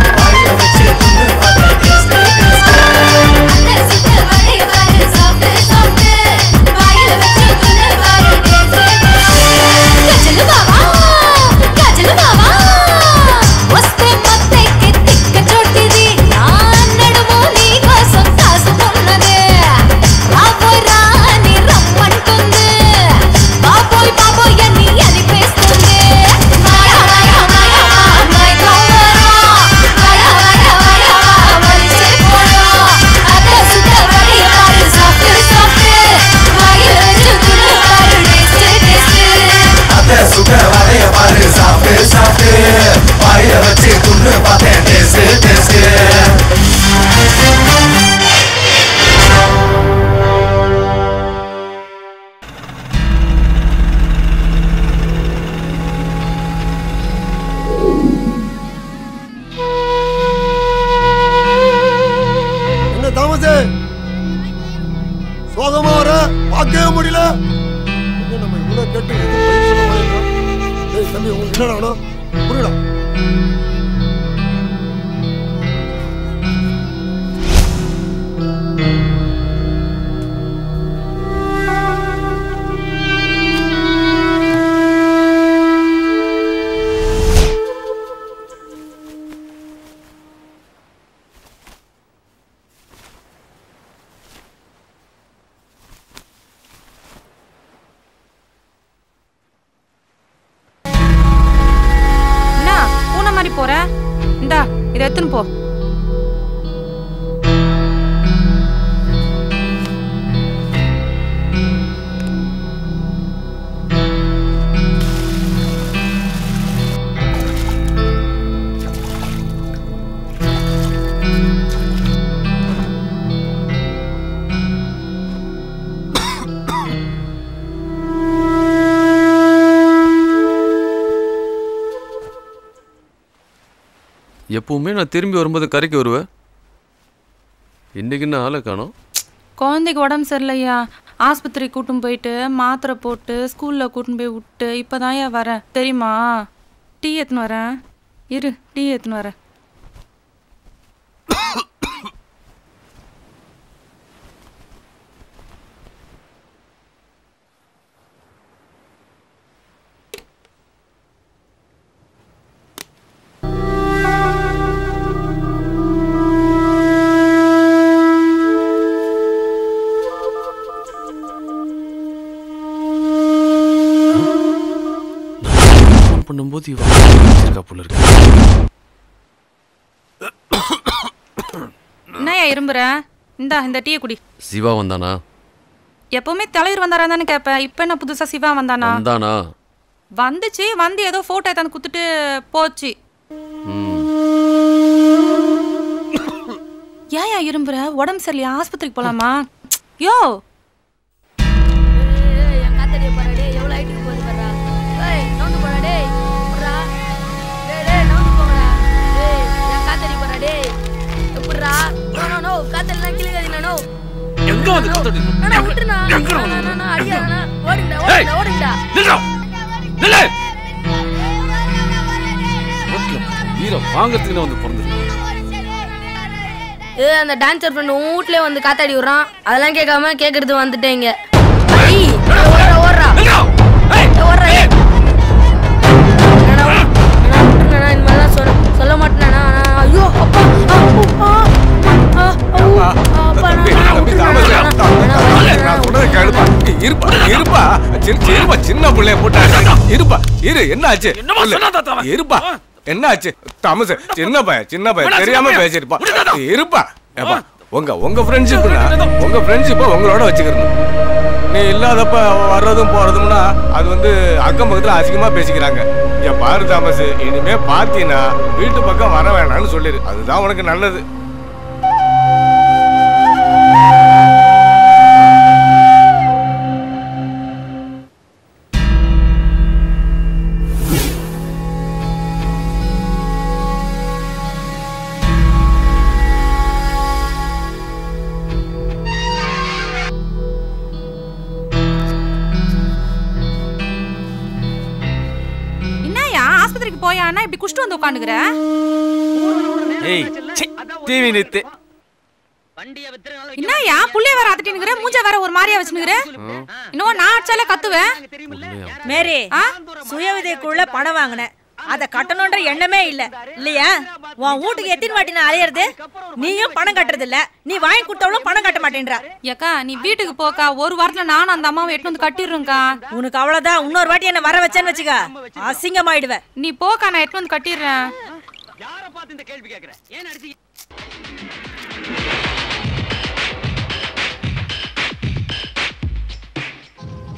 எப்பவுமே நான் திரும்பி வரும்போது கரைக்கு வருவேன், இன்னைக்கு என்ன ஆளை காணோம். குழந்தைக்கு உடம்பு சரியில்லையா, ஆஸ்பத்திரி கூட்டும் போயிட்டு மாத்திரை போட்டு ஸ்கூலில் கூட்டின்னு போய் விட்டு இப்போதான் ஏன் வரேன் தெரியுமா? டீ எடுத்துன்னு வரேன் இரு, டீ எடுத்துன்னு வரேன். பண்ணும்போது இவன் போல இருக்க இரும்புற. இந்தா இந்த டீயை குடி. சிவா வந்தானா? எப்பவுமே தலைவர் வந்தாரா தானே கேட்பேன், இப்ப என்ன புதுசா சிவா வந்தானா? வந்துச்சு, வந்து ஏதோ போட்டோ எடுத்து குடுத்துட்டு போச்சு. ஏயா இரும்புற, உடம்பு சரியில்லையா, ஆஸ்பத்திரிக்கு போலாமா? யோ அந்த டான்சர் ஃப்ரெண்ட் வீட்ல வந்து காத்தாடி விடுறான், அதெல்லாம் கேட்காம கேக்குறது வந்துட்டேங்க. சொல்ல மாட்டேனா? ஐயோ அப்பா உங்களோட வச்சுக்கணும். நீ இல்லாதப்ப வர்றதும் போறதும்னா அது வந்து அக்கம் பக்கத்துல அதிகமா பேசிக்கிறாங்க. பாரு தாமஸ், இனிமே பாத்தீங்கன்னா வீட்டு பக்கம் வர வேணாம்னு சொல்லிரு, அதுதான் உனக்கு நல்லது. நீயும் பணம் கட்டுறது இல்ல, நீ வாங்கி கொடுத்தாலும் பணம் கட்ட மாட்டேன்றா. ஏக்கா நீ வீட்டுக்கு போக்கா, ஒரு வாரத்துல நானும் அந்த அம்மாவை எட்டு வந்து கட்டிடுறேன்க்கா. உனக்கு அவ்வளவுதான், இன்னொரு வாட்டி என்ன வர வச்சேன்னு வச்சுக்கா அசிங்கமாயிடுவ. நீ போக்கா, நான் எட்டு வந்து கட்டிடுறேன். யாரை பார்த்து இந்த கேள்வி கேக்குற? ஏன் அடிச்சு?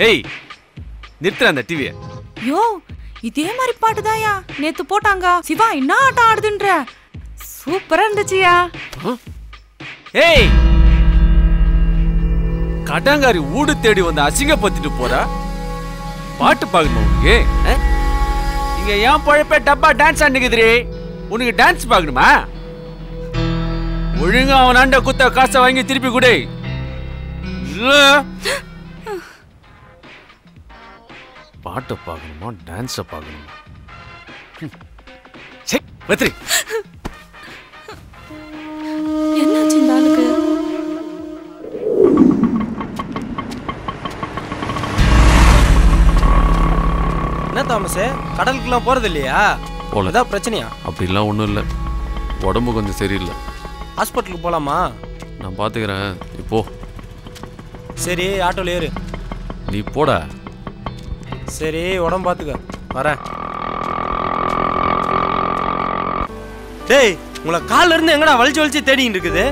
ஏய் நித்ரா அந்த டிவிய. யோ இதே மாதிரி பாட்டுதான்யா நேத்து போட்டாங்க. சிவா என்ன ஆட்டம் ஆடுதுன்ற, சூப்பரா இருந்துச்சுயா. ஏய் கடங்காரி ஊடு தேடி வந்து அசிங்க பத்திட்டு போறா. பாட்டு பாக்கணும் உனக்கு, இங்க ஏன் பழப்ப டப்பா டான்ஸ் ஆடுக்குதுரே? உனக்கு டான்ஸ் பார்க்கணுமா? ஒழுங்கா அவனாண்ட குத்த காசை வாங்கி திருப்பி கொடு. பாட்டை பார்க்கணுமா டான்ஸை பார்க்கணுமா? என்ன தாமஸ், கடலுக்குலாம் போறது இல்லையா? போலதான் பிரச்சனையா? அப்படிலாம் ஒன்றும் இல்லை, உடம்பு கொஞ்சம் சரியில்லை. ஹாஸ்பிட்டலுக்கு போகலாமா? நான் பார்த்துக்கிறேன் இப்போ. சரி ஆட்டோவில் ஏறு, நீ போட. சரி உடம்பு பார்த்துக்க, வரேன். டேய் உங்களை காலில் இருந்து எங்கடா வலிச்சு வலிச்சு தேடிட்டு இருக்குது?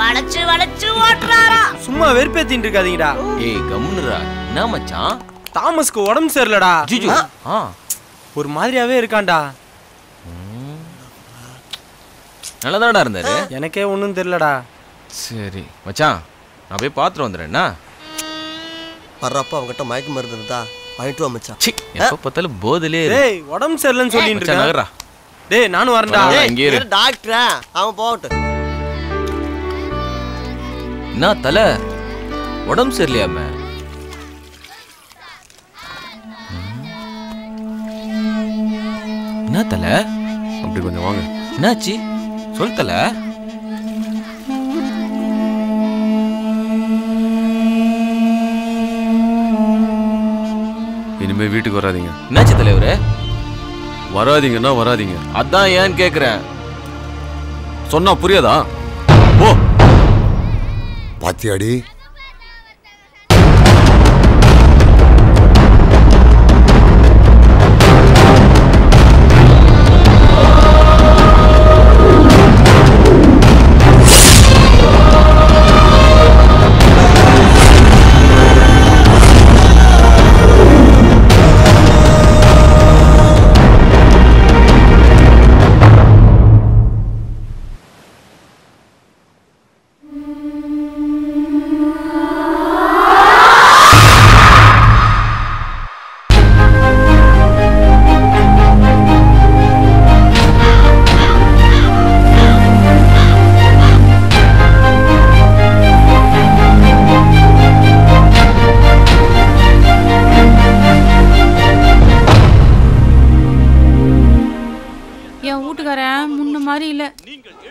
வளைச்சு வளைச்சு ஓட்டுறாரா? சும்மா வெறுப்பேத்திட்டு இருக்காதீங்கடா. ஏய் கம்னுடா. என்ன மச்சான்? தாமஸ்க்கு உடம்பு சரியில்லடா. ஜிஜு ஆ ஒரு மாதிரியாவே இருக்கான்டா. நல்லதாடா இருந்தாரு, எனக்கே ஒன்றும் தெரியலடா. சரி மச்சான் நான் போய் பார்த்துட்டு வந்துடுறேன்னா வர்றப்போ அவங்ககிட்ட மயக்க மருந்து இருந்தா வாங்கிட்டு வா மச்சான். எப்போ பார்த்தாலும் போதிலே. டேய் உடம்பு சரியில்லைன்னு சொல்லிட்டு இருக்காங்கடா. டேய் நானும் வரேன்டா. இங்கே இரு டாக்டரா, அவன் போகட்டும். என்ன தலை உடம்பு சரியில்லையாமே? என்ன தலை அப்படி கொஞ்சம் வாங்க, என்னாச்சு சொல் தலை. இனிமே வீட்டுக்கு வராதிங்க. என்னாச்சு தலைவரே? வராதிங்கன்னா வராதிங்க, அதான் ஏன்னு கேக்குறேன். சொன்னா புரியாதா? ஓ பாத்தியாடி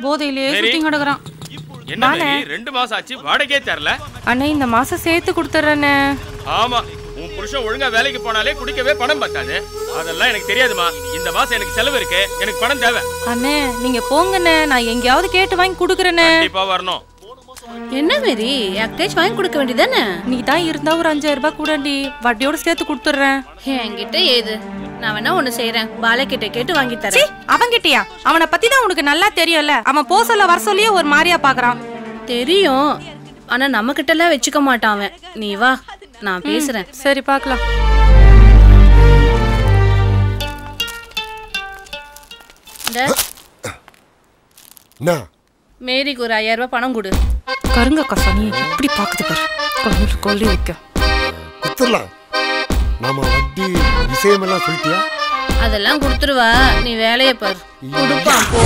போதையிலேயே சுத்திங் கிடக்குறான். என்ன ரெண்டு மாசம் ஆச்சு வாடகையே தரல. அண்ணா இந்த மாசம் சேர்த்து கொடுத்துறேன்னு. ஆமா உன் புருஷன் ஒழுங்கா வேலைக்கு போனாலே குடிக்கவே பணம் பத்தாது. அதெல்லாம் எனக்கு தெரியாதுமா, இந்த மாசம் எனக்கு செலவு இருக்கு, எனக்கு பணம் தேவை. அண்ணே நீங்க போங்கண்ணே, நான் எங்கயாவது கேட்டு வாங்கி கொடுக்குறேன்னு. கண்டிப்பா வரணும். என்ன மேரி யார்கிட்ட வாங்கி கொடுக்க வேண்டியதானே? நீ தான் இருந்தா ஒரு 5000 ரூபாய் கூடண்டி, வட்டியோட சேர்த்து கொடுத்துறேன். என்கிட்ட ஏது நான் வேணா ஒண்ணு செய்யறேன், பாலகிட்ட கேட்டு வாங்கி தரேன். அவன்கிட்டயா? அவனை பத்தி தான் உனக்கு நல்லா தெரியும்ல, அவன் போ சொல்ல வர சொல்லியே ஒரு மாதிரியா பாக்குறான். தெரியும், ஆனா நம்ம கிட்ட எல்லாம் வச்சுக்க மாட்டான் அவன். நீ வா, நான் பேசுறேன். சரி பாக்கலாம். மேரிக்கு ஒரு 5000 ரூபாய் பணம் கொடு. கருங்க கசானி எப்படி பாக்குது பாரு, கொள்ளி வைக்க குத்துறலாம். நாம வட்டி விஷயம் எல்லாம் சொல்லிட்டியா? அதெல்லாம் குடுத்துருவா, நீ வேலைய பாரு. குடுப்பான் போ.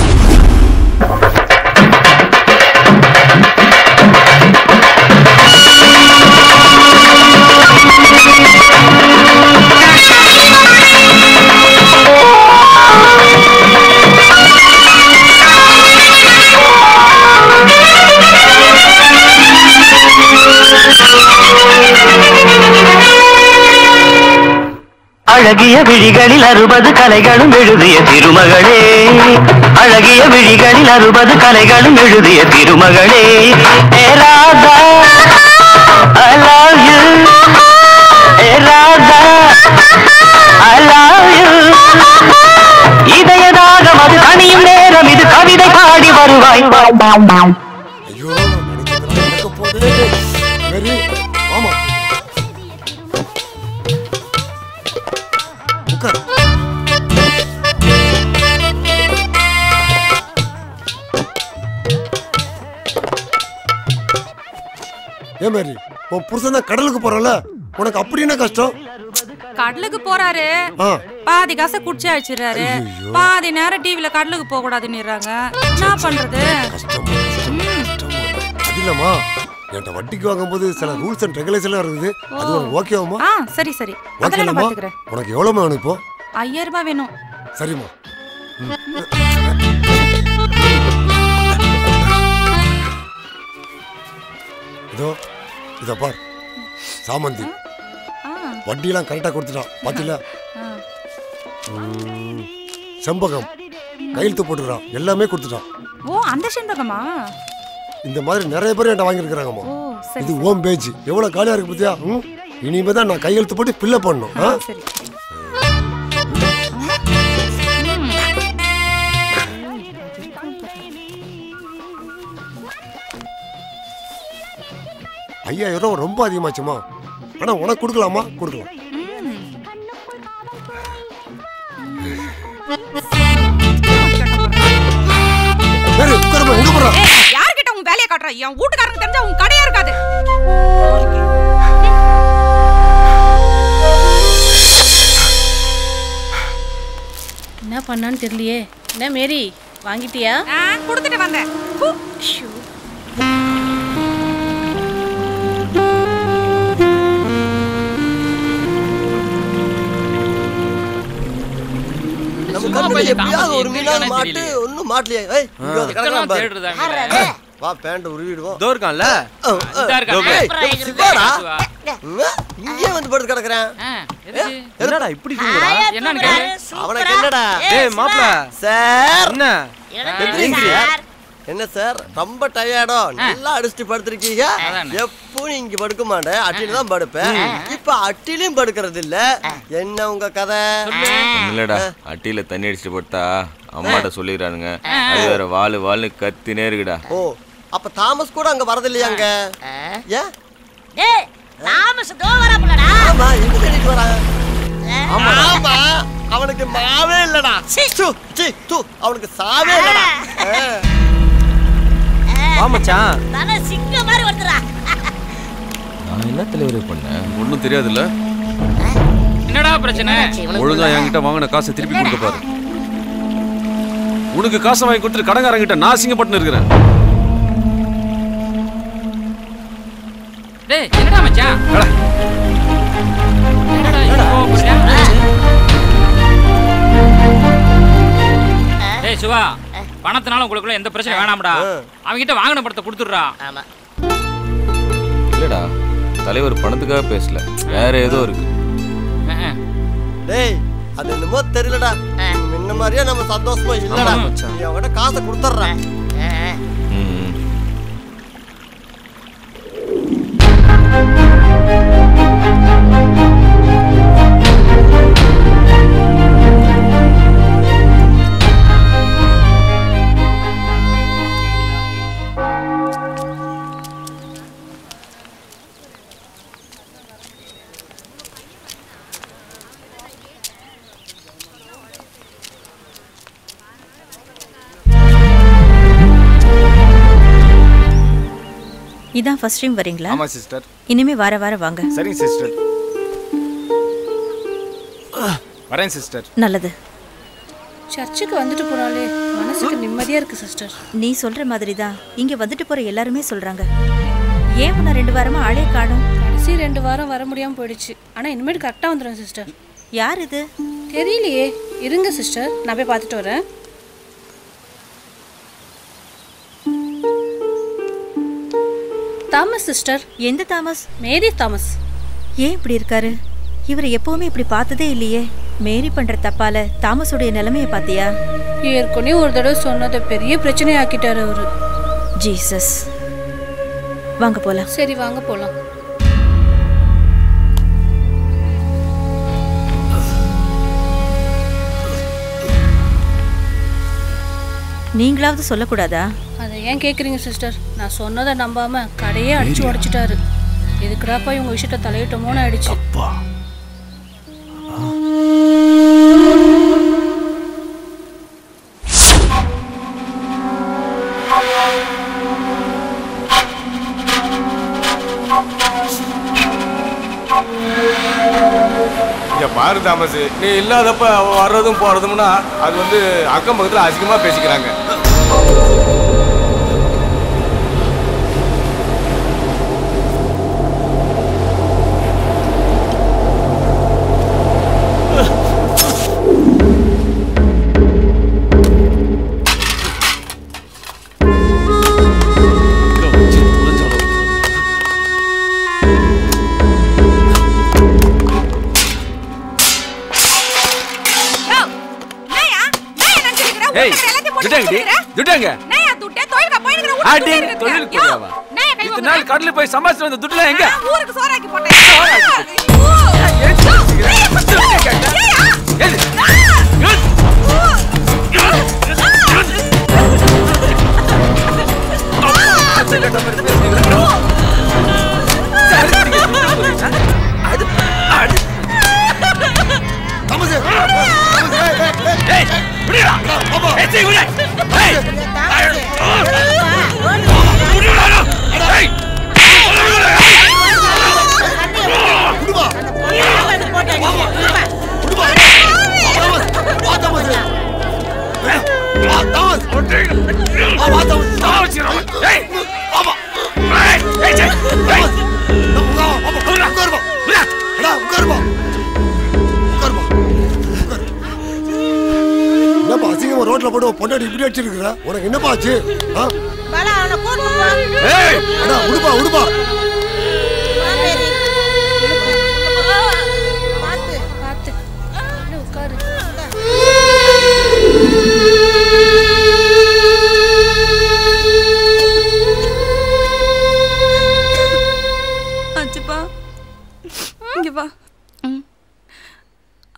அழகிய விழிகளில் 60 கலைகளும் எழுதிய திருமகளே, அழகிய விழிகளில் 60 கலைகளும் எழுதிய திருமகளே. ஏ ராதா ஐ லவ் யூ, ஏ ராதா ஐ லவ் யூ. இதயதாகம் அது அணியும் நேரம் இது, கவிதை பாடி வருவாய். கடலுக்கு போறல உனக்கு அப்படி என்ன கஷ்டம்? கடலுக்கு போறாரு, பாதி காசை குடிச்சு அழிச்சிடறாரு, பாதி நேரம் டிவில கடலுக்கு போக கூடாதுன்னு என்ன பண்றது? அதில்லமா என்கிட்ட வட்டிக்கு வாங்கும்போது சில ரூல்ஸ் அண்ட் ரெகுலேஷன்லாம் இருக்குது, அது உனக்கு ஓகேவாமா? சரி சரி அதெல்லாம் பாத்துக்கறேன். உனக்கு எவ்வளவுமா வேணும் இப்போ? 5000 ரூபாய் வேணும். சரிமா. இதோ இத பார் சாமந்தி, வட்டிலாம் கரெக்டா கொடுத்துட்டான் பாத்தீங்களா? செம்பகம் கையெழுத்து போட்டுக்கிறான், எல்லாமே கொடுத்துட்டான். ஓ அந்த செம்பகமா? இந்த மாதிரி நிறைய பேர் என்கிட்ட வாங்கியிருக்கிறாங்கம்மா. இது ஓம் பேஜ் எவ்வளவு காலியா இருக்கு பத்தியா? இனிமே தான் நான் கையெழுத்து போட்டு பில்ல பண்ணும். ஐயாயிரம் ரொம்ப அதிகமாச்சுமா, ஆனா உனக்கு கொடுக்கலாமா? கொடுக்கலாம். வேலையை காட்டுறா, என் வீட்டுக்காரனுக்கு தெரிஞ்சா உன் கடையா இருக்காது. என்ன பண்ணான்னு தெரியலையே. என்ன மேரி வாங்கிட்டியா? கொடுத்துட்டு வந்தேன். ஒரு மீனான மாட்டு ஒன்னும் மாட்டலையே. வா பேண்ட் உருவிடுவோம். தோ இருக்கான்ல இதா இருக்கானே. சிவாடா இங்கே வந்து படுத்து கிடக்குறான். என்னடா இப்படி தூங்குறா? என்னன்னு கேளு. அவனுக்கு என்னடா? டேய் மாப்ள சார். என்ன சார்? என்ன சார் ரொம்ப டயர்டா நல்லா அடிச்சிட்டு படுத்துக்கிட்டீங்க. எப்பவும் இங்க படுக்க மாட்டேன், அட்டில தான் படுப்பேன். இப்ப அட்டிலயும் படுக்கிறது இல்ல, என்ன உங்க கதை? இல்லடா அட்டில தண்ணி அடிச்சிட்டு போட்டா அம்மாட்ட சொல்லிடுறானுங்க, அது வேற வாலு வாலு கத்தினே இருக்குடா. ஓ அப்ப தாமஸ் கூட அங்க வரது இல்லையாங்க? தாமஸ் தோ வரப்படா. ஆமா இங்க தேடி வராங்க. ஆமா அவனுக்கு மாவே இல்லடா. சீ சீ தூ அவனுக்கு சாவே இல்லடா. மச்சான் தான சிங்க மாதிரி வந்துடா. நான் என்ன தலைவரே பண்ணேன்? ஒண்ணும் தெரியாதுல. என்னடா பிரச்சனை? ஒழுங்கா என்கிட்ட வாங்கின காசை திருப்பி கொடுக்க பாரு. உனக்கு காசை வாங்கி கொடுத்துட்டு கடங்காரங்கிட்ட நான் சிங்கப்பட்டு இருக்கிறேன். டேய் என்னடா மச்சான்? டேய் சிவா பணத்தினால உங்களுக்குள்ள எந்த பிரச்சனை வேணாம்டா. அவங்கிட்ட வாங்கின படத்தை கொடுத்துடுறா. ஆமா இல்லடா, தலைவர் பணத்துக்காக பேசல, வேற ஏதோ இருக்கு. டேய் அது என்னமோ தெரியலடா, முன்ன மாதிரியே நம்ம சந்தோஷமா இல்லடா. நீ அவட்ட காசை கொடுத்துடுறேன். இதான் ஃபர்ஸ்ட் டைம் வரீங்களா? ஆமா சிஸ்டர், இனிமே வார வார வாங்க. சரிங்க சிஸ்டர், வரேன் சிஸ்டர். நல்லது. சர்ச்சுக்கு வந்துட்டு போறாளே, மனசுக்கு நிம்மதியா இருக்கு சிஸ்டர். நீ சொல்ற மாதிரி தான் இங்க வந்துட்டு போற எல்லாரும் சொல்றாங்க. ஏன் நான் 2 வாரமா ஆளே காணோம்? கடைசி 2 வாரம் வர முடியாம போயிடுச்சு, ஆனா இனிமேல் கரெக்டா வந்துடும் சிஸ்டர். யார் இது தெரியலையே, இருங்க சிஸ்டர் நான் போய் பார்த்துட்டு வரேன். Thomas sister. எந்த தாமஸ்? Mary Thomas. ஏன் இப்படி இருக்காரு இவர்? எப்பவுமே இப்படி பார்த்ததே இல்லையே. மேரி பண்ற தப்பால தாமஸோடைய நிலைமையை பார்த்தியா? ஏற்கனவே ஒரு தடவை சொன்னதை பெரிய பிரச்சனை ஆக்கிட்டாரு அவரு. ஜீசஸ், வாங்க போலாம். சரி வாங்க போலாம். நீங்களாவது சொல்லக்கூடாதா? அதை ஏன் கேட்குறீங்க சிஸ்டர்? நான் சொன்னதை நம்பாமல் கடையே அடிச்சு உடச்சிட்டாரு. இதுக்குறாப்பா இவங்க விஷயத்த தலையிட்டோமோன்னு ஆயிடுச்சு. பாரு தாமஸ், நீ இல்லாதப்ப வர்றதும் போறதும்னா அது வந்து அக்கம் பக்கத்தில் அதிகமாக பேசிக்கிறாங்க.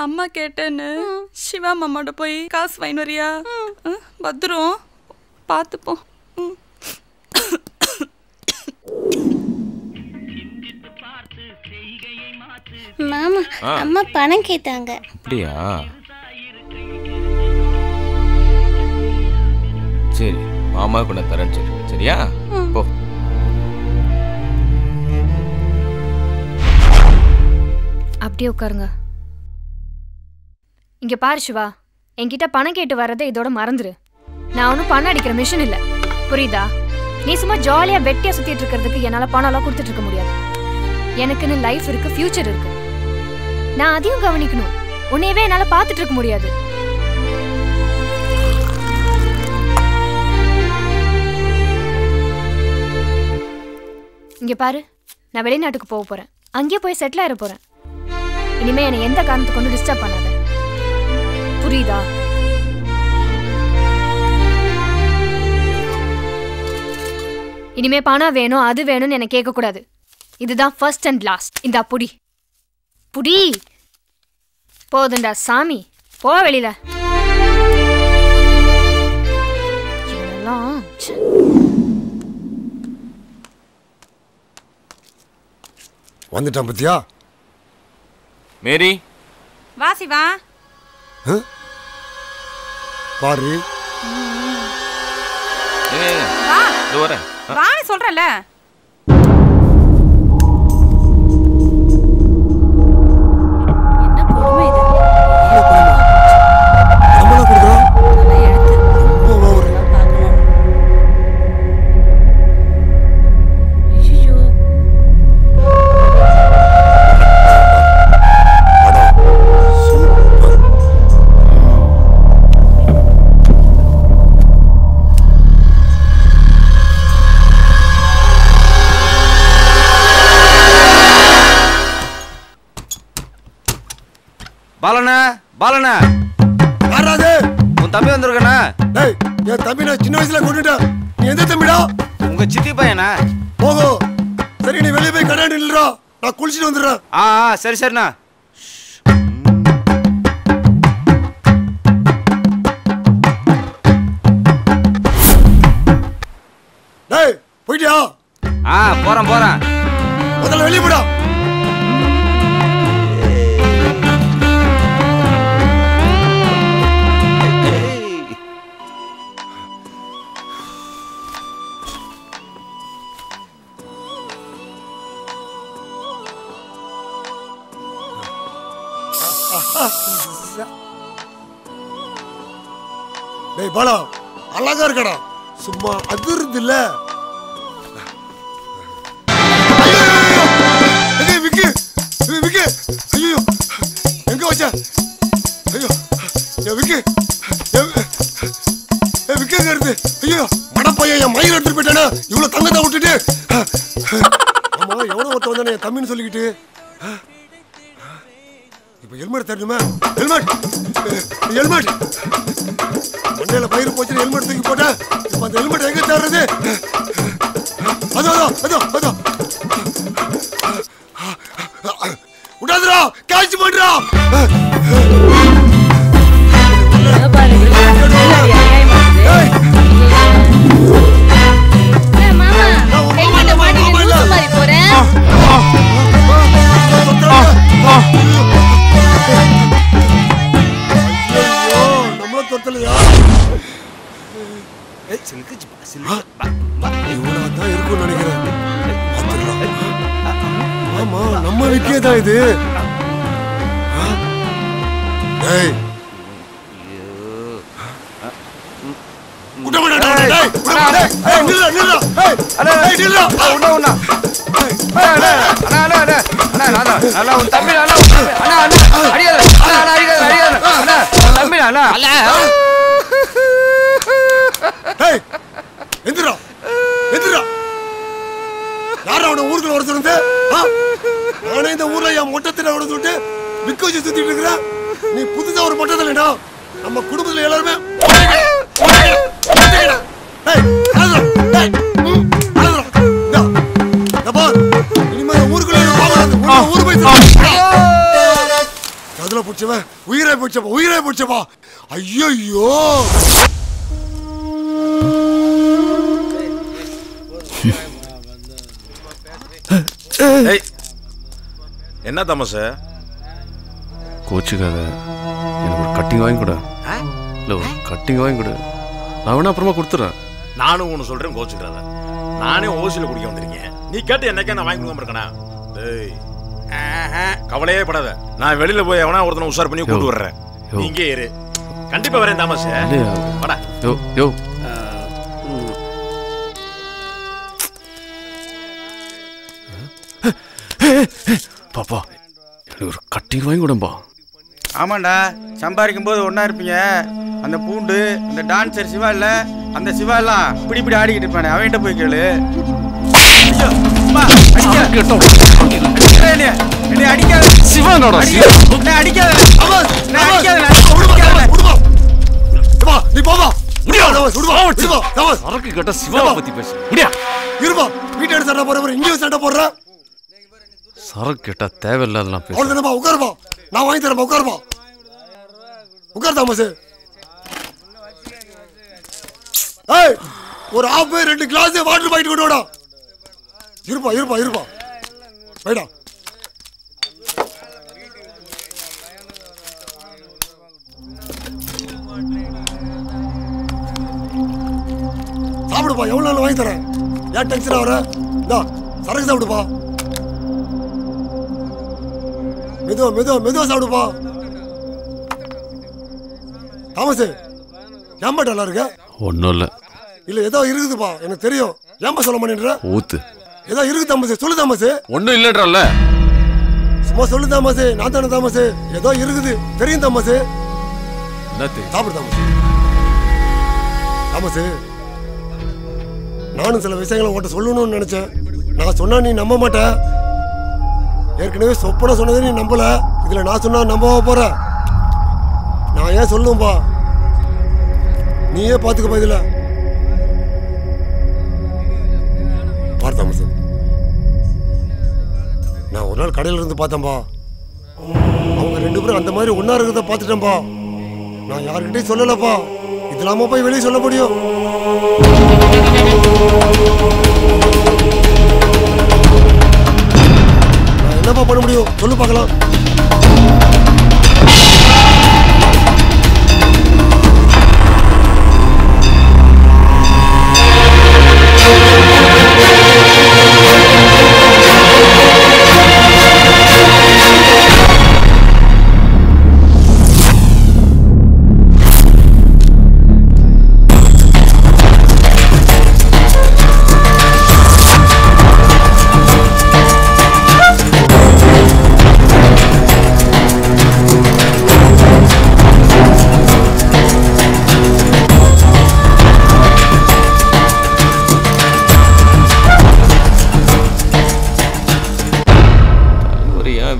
அம்மா கேட்டேன்னு சிவா மாமாட்ட போய் காசு வாங்கி வரியா? பத்திரம் பார்த்துப்போம். மாமா அம்மா பணம் கேட்டாங்க. அப்படியா? சரி மாமா பண்ண தரேன். சரி சரியா போ. அப்படியே உட்காருங்க. இங்கே பாரு சிவா, என்கிட்ட பணம் கேட்டு வர்றதை இதோட மறந்துரு. நான் ஒன்றும் பணம் அடிக்கிற மிஷின் இல்லை, புரியுதா? நீ சும்மா ஜாலியாக வெட்டியாக சுற்றிட்டு இருக்கிறதுக்கு என்னால் பணம்லாம் கொடுத்துட்டு இருக்க முடியாது. எனக்குன்னு லைஃப் இருக்குது, ஃப்யூச்சர் இருக்குது. நான் அதையும் கவனிக்கணும். உன்னையவே என்னால் பார்த்துட்டு இருக்க முடியாது. இங்கே பாரு, நான் வெளிநாட்டுக்கு போக போகிறேன். அங்கேயே போய் செட்டில் ஆகிட போகிறேன். இனிமேல் என்னை எந்த காரணத்துக்கு கொண்டு டிஸ்டர்ப் பண்ணாத. புரியுதா? இனிமே பணம் வேணும் அது வேணும்னு என்னை கேட்கக்கூடாது. இதுதான் ஃபர்ஸ்ட் அண்ட் லாஸ்ட். இந்தா புடி புடி. போதுண்டா சாமி, போ வெளியில. வந்துட்டான் பத்தியா? மேரி வா சிவா. பாரு வா சொல்றல. பாலனா பாலனா வராது. உன் தம்பி வந்திருக்கா? டேய், என் தம்பி நான் சின்ன வயசுல கொண்டுட்டேன். நீ எந்த தம்பிடா? உங்க சித்தி பையனா? போகோ. சரி நீ வெளியே போய் கடை நில்றா, நான் குளிச்சிட்டு வந்துடுறேன். ஆ சரி சரிண்ணா. டேய் போயிட்டியா? ஆ போறேன் போறேன். முதல்ல வெளியே போடா. டேய் பாலா, அழகா இருக்கடா. சும்மா அதிர்ந்து இல்ல. டேய் விக்கி விக்கி, ஐயோ எங்க வச்ச? ஐயோ டேய் விக்கி, டேய் விக்கி கருது. ஐயோ மடப்பைய என் மயில எடுத்து போயிட்டானே. இவ்ளோ தங்கத்தை விட்டுட்டு ஆமா எவ்வளவு ஒருத்த வந்தானே தம்பின்னு சொல்லிக்கிட்டு. இப்போ ஹெல்மெட் தரணுமா? ஹெல்மெட் ஹெல்மெட் மண்டையில் பயிர் போச்சு. ஹெல்மெட் தூக்கி போட்டேன். இப்போ அந்த ஹெல்மெட் எங்கே தர்றது? அதோ அதோ அதோ விடாதுரா, கேட்ச் பண்ணுறா. இது ஊருக்குள்ள ஒருத்தருந்து நானே இந்த ஊர்ல என் மொட்டத்தில விடுத்துட்டு விக்க வச்சு சுத்திட்டு இருக்கிற நீ புதுசா ஒரு மொட்டத்தில் இல்லடா. நம்ம குடும்பத்துல எல்லாருமே அதுல பிடிச்சவன் உயிரை பிடிச்சப்பா உயிரை பிடிச்சப்பா. ஐயோ என்ன தமாஷா? கோச்சுக்காத, எனக்கு ஒரு கட்டிங் வாங்கி கொடு. இல்லை ஒரு கட்டிங் வாங்கி கொடு, நான் வேணா அப்புறமா கொடுத்துட்றேன். நானும் ஒன்று சொல்கிறேன், கோச்சுக்காத. நானே ஓசியில் குடிக்க வந்திருக்கேன். நீ கேட்டு என்னைக்கே நான் வாங்கி கொடுக்காம இருக்கேனா? கவலையே படாத, நான் வெளியில் போய் எவனா ஒருத்தனை உஷார் பண்ணி கூட்டு வர்றேன். இங்கே ஏறு, கண்டிப்பாக வரேன் தாமஸே. வாடா. யோ யோ பாப்பா, எனக்கு ஒரு கட்டிங் வாங்கி கொடுப்பா. ஆமாண்டா, சம்பாதிக்கும் போது ஒன்றா இருப்பீங்க. அந்த பூண்டு அந்த டான்ஸர் சிவா இல்லை, அந்த சிவா எல்லாம் இப்படி இப்படி ஆடிக்கிட்டு இருப்பானே, அவன்கிட்ட போய் கேளு. ஒரு ஆப்பே ரெண்டு கிளாஸ் வாட்டர் பாயிண்ட் கொண்டு வாடா. இருப்பா இருப்பா இருப்பா போய்டா. சாப்பிடுப்பா, எவ்வளோ நாள் வாங்கி தரேன், ஏன் டென்ஷன் ஆகிற? இந்தா சரக்கு சாப்பிடுப்பா, மெதுவா மெதுவா மெதுவா சாப்பிடுப்பா. தாமஸு ஏம்பாட்ட நல்லா இருக்கு? ஒன்றும் இல்லை. இல்ல ஏதோ இருக்குதுப்பா, எனக்கு தெரியும். ஏன்பா சொல்ல மாட்டேன்ற? ஊத்து ஏதோ இருக்கு தாமஸு, சொல்லு தாமஸு. ஒன்றும் இல்லைன்றல்ல, சும்மா சொல்லு தாமஸு. நான் தானே தாமஸு, ஏதோ இருக்குது தெரியும் தாமஸு. சாப்பிடு தாமஸு. தாமஸு நானும் சில விஷயங்களை உன்கிட்ட சொல்லணும்னு நினைச்சேன். நான் சொன்னா நீ நம்ப மாட்டேன். ஏற்கனவே சொப்பனை சொன்னதை நீ நம்பல, இதுல நான் சொன்னா நம்பவா போற? நான் ஏன் சொல்லுவேன்பா, நீயே பார்த்துக்கப்பா. இதில் தாமஸு நான் ஒரு நாள் கடையில் இருந்து பார்த்தேன்பா, அவங்க ரெண்டு பேரும் அந்த மாதிரி ஒன்னா இருக்கிறத பார்த்துட்டேன்பா. நான் யாருக்கிட்டையும் சொல்லலப்பா, இதெல்லாம போய் வெளியே சொல்ல முடியும்? நான் என்னப்பா பண்ண முடியும் சொல்லு பார்க்கலாம்.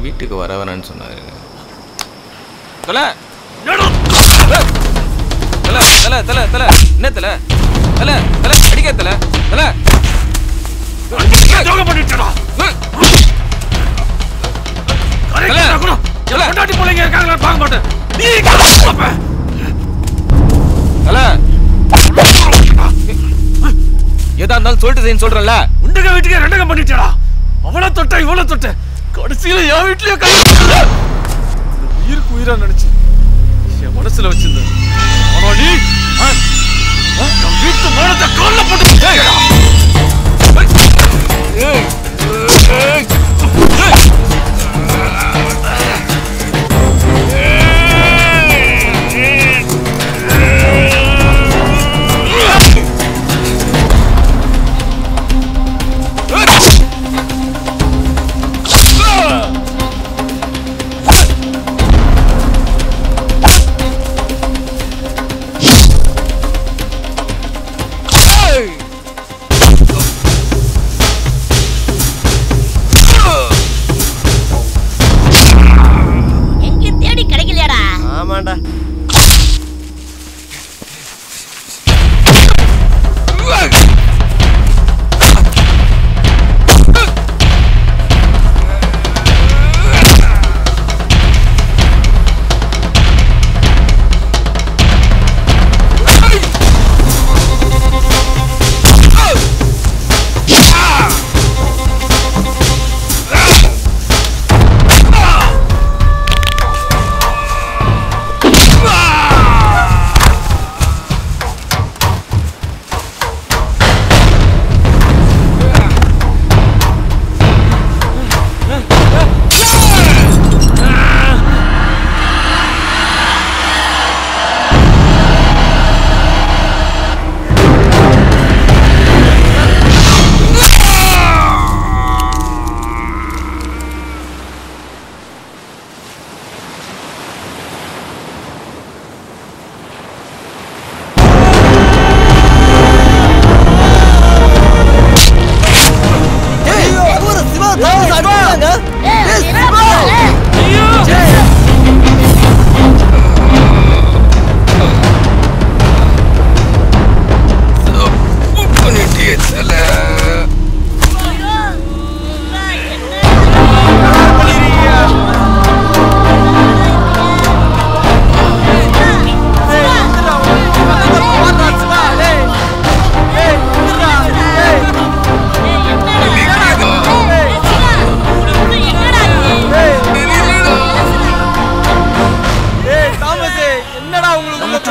வீட்டுக்கு வர வரேன்னு சொன்னாரு. தலை தலை தலை தலை தலை என்ன தலை தலை தலை அடிக்க தலை தலை இருக்காங்களா பார்க்க மாட்டேன். எதா இருந்தாலும் சொல்லிட்டு சொல்றேன்ல, உண்டுக வீட்டுக்கே ரெண்டகம் பண்ணிட்டா, அவளை தொட்ட இவளை தொட்ட, கடைசியில என் வீட்லயே உயிருக்கு உயிரா நினைச்சு என் மனசுல வச்சிருந்தேன். வீட்டு மனத்தை கால போட்டு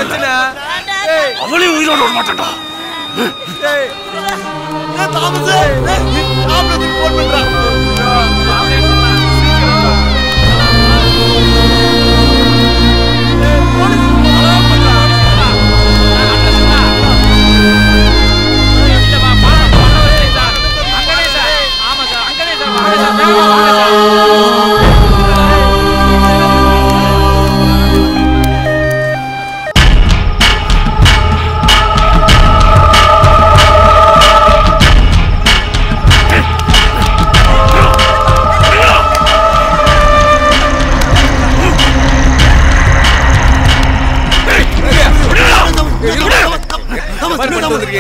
மச்சனே. அவளே உயிரோட ஓட மாட்டடா. டேய் தாமஸே ஆப்ரதி போன் பண்றா.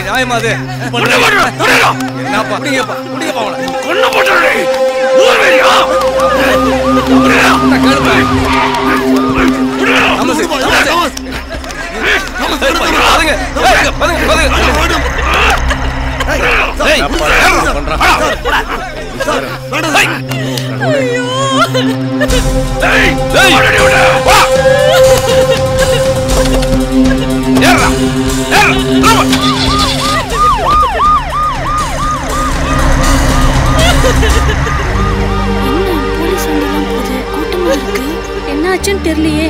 நியாயமாது என்னப்பா முடியப்பா முடியப்பா கொண்டு போட்டு என்னாச்சுன்னு தெரியலையே.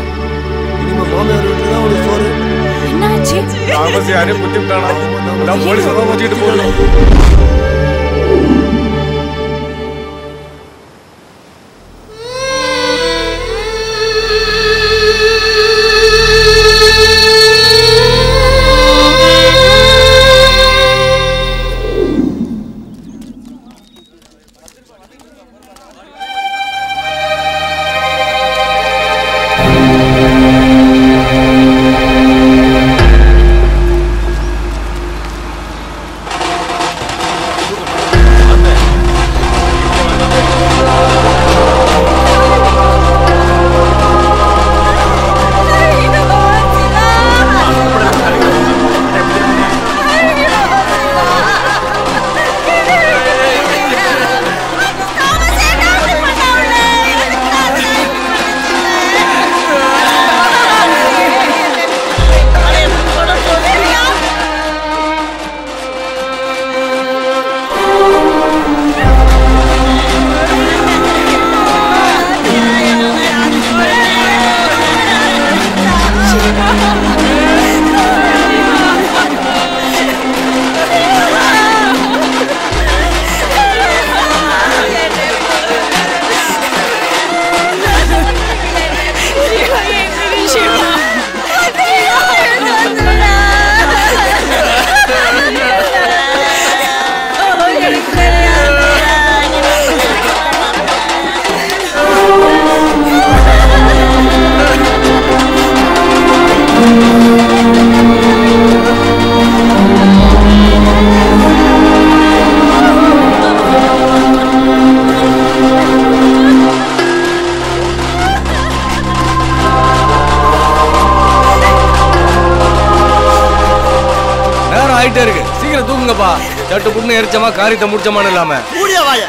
காரியத்தை முடிச்சமான இல்லாம கூடிய வாய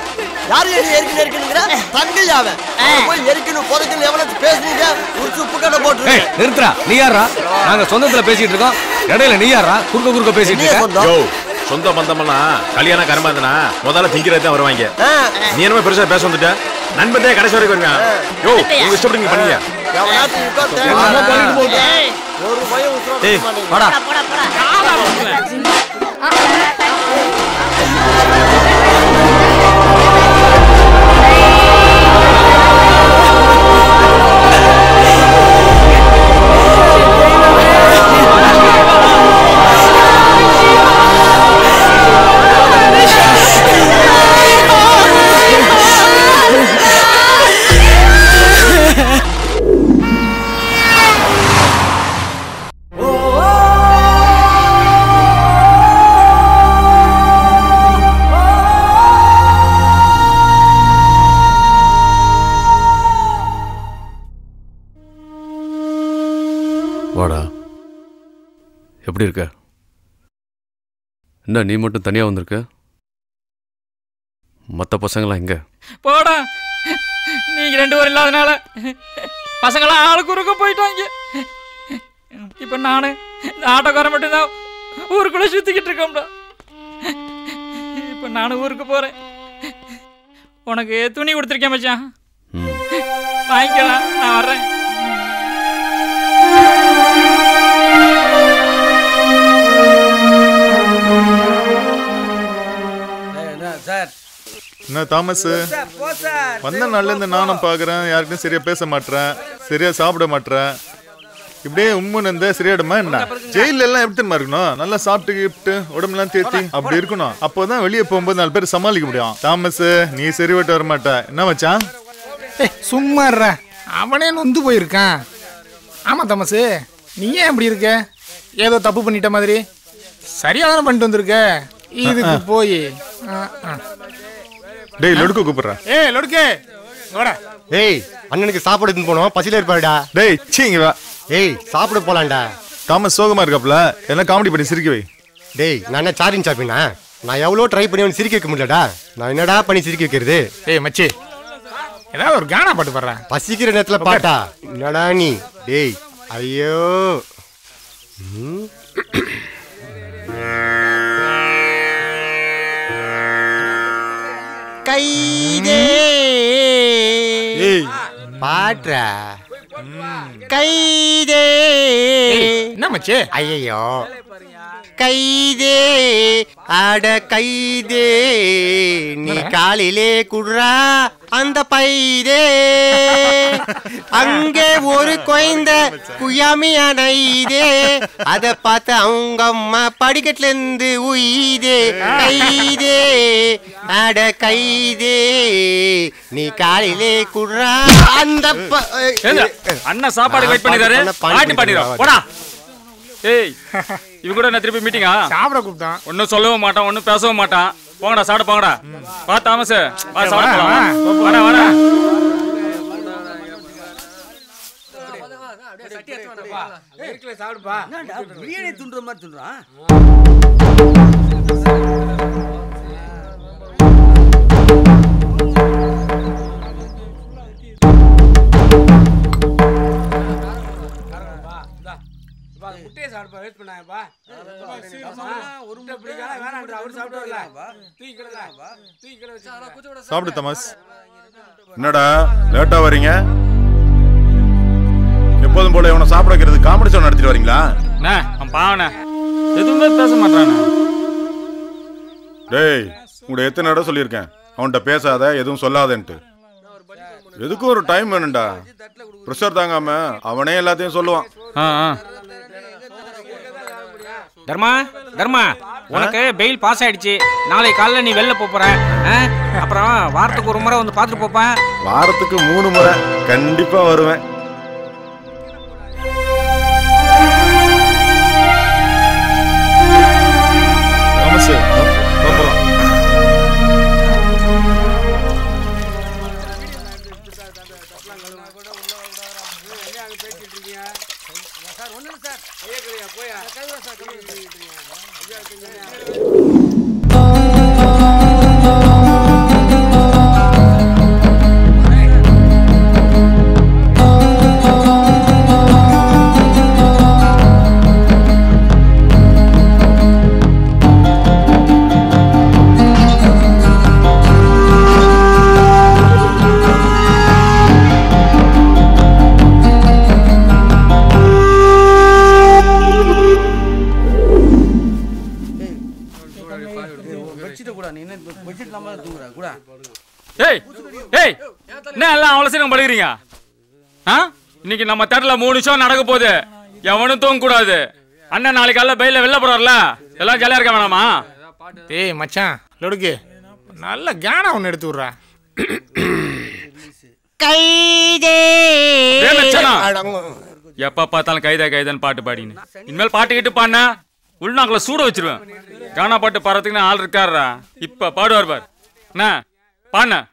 யாரு ஏறிக்கிட்டு இருக்குங்கற தங்கையாவே போய் ஏறிக்கணும் போறதுக்கு எவ்வளவு பேசுறீங்க உச்சு புக்கட போட்டு நிறுத்துடா. நீ யாரா? நாங்க சொந்தத்துல பேசிட்டு இருக்கோம், இடையில நீ யாரா குறுக்க பேசிட்டு இருக்க? யோ சொந்த பந்தம்னா கல்யாண கர்மந்தனா முதல்ல திங்கிறதே வருவாங்க. நீ என்ன பெருசா பேச வந்துட்ட? நண்பதே கடைசி வரைக்கும் வருவாங்க. யோ உங்க இஷ்டப்படிங்க பண்ணுங்க. ஒரு பய உச்சரா போடா போடா போடா. எப்படி இருக்க? என்ன நீ மட்டும் தனியா வந்திருக்க? மற்ற பசங்களா எங்க? போடா, நீங்க ரெண்டு பேரும் இல்லாதனால பசங்களா ஆளுக்கு போயிட்டாங்க. இப்போ நானு இந்த ஆட்டோக்காரன் மட்டும்தான் ஊருக்குள்ளே சுற்றிக்கிட்டு இருக்கோம்டா. இப்போ நானும் ஊருக்கு போகிறேன். உனக்கு துணி கொடுத்துருக்கேன் மச்சான், வாங்கிக்கலாம், நான் வர்றேன். சார் என்ன தாமஸ், வந்த நாள்லேருந்து நானும் பார்க்குறேன், யாருக்கும் சரியாக பேச மாட்டேறேன், சரியாக சாப்பிட மாட்டேறேன். இப்படியே உண்மைன்னு இருந்தால் சரியாயிடுமா என்ன? ஜெயில எல்லாம் எப்படி தெரியுமா இருக்கணும், நல்லா சாப்பிட்டு கிப்ட்டு உடம்புலாம் தேத்தி அப்படி இருக்கணும். அப்போ தான் வெளியே போகும்போது 4 பேர் சமாளிக்க முடியும். தாமஸ், நீ சரி விட்டு வர மாட்டே என்ன மச்சான்? சும்மா அவனே நொந்து போயிருக்கான். ஆமாம் தாமஸ், நீ ஏன் இப்படி இருக்க? ஏதோ தப்பு பண்ணிட்ட மாதிரி சரியாக தானே பண்ணிட்டு வந்திருக்க. இதுக்கு போய் டேய் லொடுக்கு கூப்பிடுறா. ஏய் லொடுக்கு ஓட. ஏய் அண்ணனுக்கு சாப்பாடு எடுத்து போனோம், பசியில இருப்பாடா. டேய் சீங்க வா. ஏய் சாப்பிட போலாம்டா. தாமஸ் சோகமா இருக்காப்ல, எல்லாம் காமெடி பண்ணி சிரிக்க வை. டேய் நான் என்ன சாரின் சாப்பினா, நான் எவ்வளோ ட்ரை பண்ணி அவன் சிரிக்க வைக்க முடியலடா, நான் என்னடா பண்ணி சிரிக்க வைக்கிறது? ஏய் மச்சி ஏதாவது ஒரு கானா பாட்டு பாடுறா, பசிக்கிற நேரத்துல பாட்டா என்னடா நீ? டேய் ஐயோ கைதே பாட்ரா கைதே. என்ன மச்சே? ஐயோ கைதே ஆட கைதே, நீ காலிலே குடுறா அந்த பைதே, அங்கே ஒரு குழந்த குயாமியானைதே, அதை பார்த்து அவங்க அம்மா படிக்கட்டுல இருந்து உயிதே. கைதே ஆட கைதே, நீ காலிலே குடுறா அந்த அண்ணா சாப்பாடு வெயிட் பண்ணிடுறாரு, பாட்டு பாடிடுறோம் போடா. ஏய் இவங்க கூட என்ன திருப்பி மீட்டிங்கா? சாப்பிட கூப்பிட்டான், ஒன்றும் சொல்லவும் மாட்டான், ஒன்றும் பேசவும் மாட்டான். போங்கடா சாப்பிட போங்கடா. வா தாமஸ் வா சாப்பிட போலாம். வாடா வாடா சாப்பிடுப்பா. பிரியாணி துண்டுற மாதிரி துண்டுறான். முட்டையை சாப்பிடுப்பா, வெயிட் பண்ணாங்கப்பா. ஒரு முட்டை பிடிக்கலாம் வேணாம், அவர் சாப்பிடுவாங்களா? தூக்கிக்கலாம்ப்பா, தூக்கிக்கலாம். சாப்பிடு தாமஸ். என்னடா லேட்டா வரீங்க? எப்போதும் போல இவனை சாப்பிட வைக்கிறது காமெடி ஷோ நடத்திட்டு வரீங்களா? அவன் பாவனை எதுவுமே பேச மாட்டான். டேய் உங்கள்கிட்ட எத்தனை இடம் சொல்லியிருக்கேன் அவன்கிட்ட பேசாத எதுவும் சொல்லாதன்ட்டு. எதுக்கும் ஒரு டைம் வேணும்டா, ப்ரெஷர் தாங்காம அவனே எல்லாத்தையும் சொல்லுவான். தர்மா தர்மா உனக்கு பெயில் பாஸ் ஆயிடுச்சு, நாளை காலைல நீ வெளில போற. அப்புறம் வாரத்துக்கு ஒரு முறை வந்து பார்த்துட்டு போப்பேன். வாரத்துக்கு 3 முறை கண்டிப்பா வருவேன். இன்னைக்கு நம்ம தேட்டர்ல 3 ஷோ நடக்க போகுது, எவனும் தூங்க கூடாது. அண்ணன் நாளைக்கு காலைல பெயில வெளில போறாருல, எல்லாம் ஜாலியா இருக்க வேணாமா? டேய் மச்சான் லொடுக்கு நல்ல கானா ஒன்னு எடுத்து விடுறா. கைதே எப்ப பார்த்தாலும் கைதா கைதான்னு பாட்டு பாடினு இனிமேல் பாட்டு கிட்டு பாடினா உள்நாக்குல சூட வச்சிருவேன். கானா பாட்டு பாடுறதுக்குன்னு ஆள் இருக்காருடா, இப்ப பாடுவார் பார். என்ன பாடின?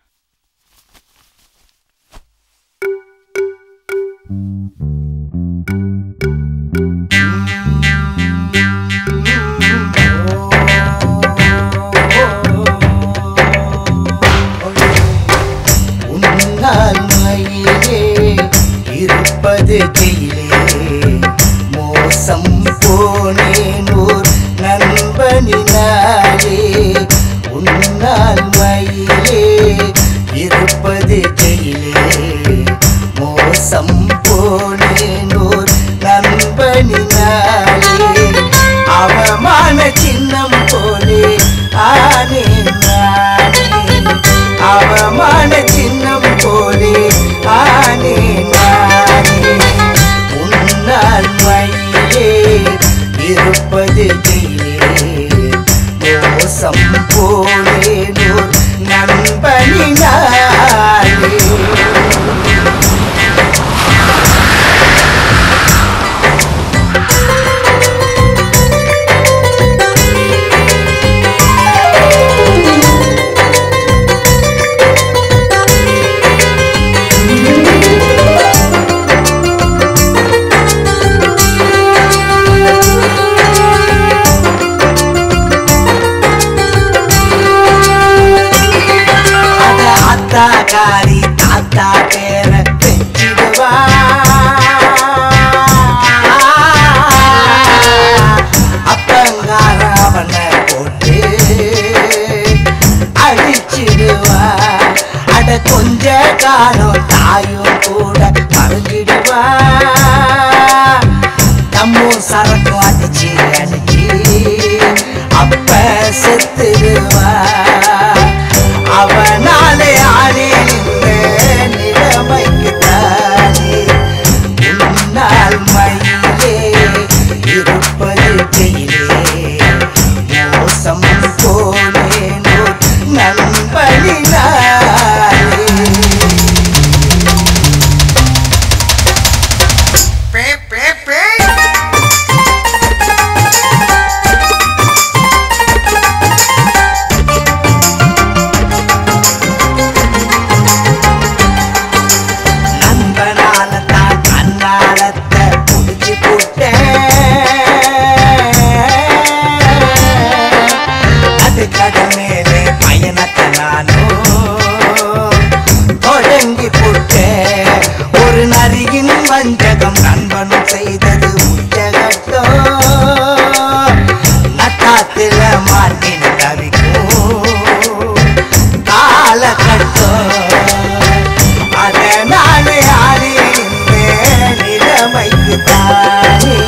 இருப்பது கையிலே மோச பார்ப்பது நீயே மோசம் போலே நூல் நண்பனினாலே தாத்தாக்காரி தாத்தா பேர பெஞ்சிடுவா அப்பங்கார அவனை போட்டு அடிச்சிடுவா. அட கொஞ்ச காலம் தாயும் கூட மறந்துடுவா. தம்மும் சரக்கும் அடிச்சு அடிச்சு அப்ப செத்துடுவா. அவனாலே ஆளே நிலைமைக்கு தானே உன்னால் மயிலே இருப்பது கையிலே மோசம் போனேனோ நண்பனினாலே. பே பே பே வஞ்சகம் நண்பனும் செய்தது உச்சகட்டோ நட்டாத்தில மாட்டின் தவிக்கும் காலகட்டோ. அதனாலே ஆறியிருந்தே நிலைமைக்கு தானே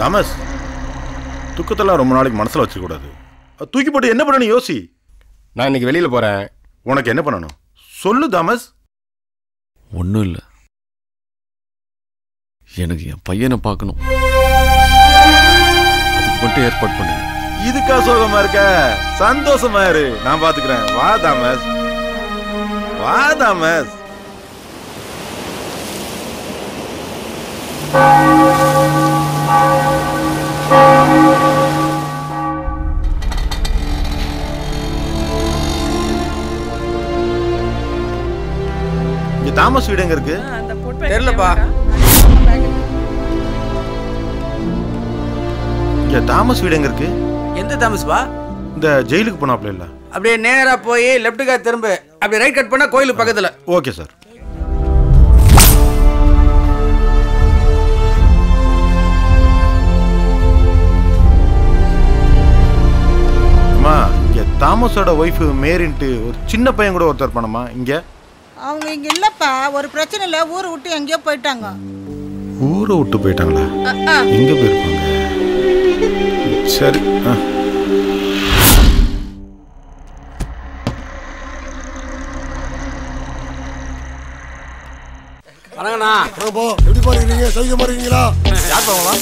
தாமஸ். துக்கத்தெல்லாம் ரொம்ப நாளைக்கு மனசில் வச்சுக்கூடாது. தூக்கி போட்டு என்ன பண்ணணும் யோசி. நான் இன்னைக்கு வெளியில் போகிறேன். உனக்கு என்ன பண்ணணும் சொல்லு தாமஸ். ஒன்றும் இல்லை, எனக்கு என் பையனை பார்க்கணும். அதுக்கு மட்டும் ஏற்பாடு பண்ணுங்க. இதுக்கா சோகமா இருக்க? சந்தோஷமா இரு, நான் பார்த்துக்கிறேன். வா தாமஸ், வா தாமஸ். தாமஸ் வீடு எங்க இருக்கு தெரியலப்பா. தாமஸ் வீடு எங்க இருக்கு? எந்த தாமஸ்பா? இந்த ஜெயிலுக்கு போனாப்ல இல்ல, அப்படியே நேரா போய் லெஃப்ட் கட் திரும்ப அப்படியே ரைட் கட் பண்ணா கோயிலுக்கு பக்கத்துல. Okay sir. தாமஸோட ஒய்ஃபு மேரின்ட்டு ஒரு சின்ன பையன் கூட ஒருத்தர் பண்ணமா இங்க. அவங்க இங்க இல்லப்பா, ஒரு பிரச்சனை இல்ல, ஊரை விட்டு எங்கேயோ போயிட்டாங்க. ஊரை விட்டு போயிட்டாங்களா? எங்க போயிருப்பாங்க? சரி, வணங்கண்ணா. போ, எப்படி போறீங்க? சைக்க போறீங்களா? யார் போவா?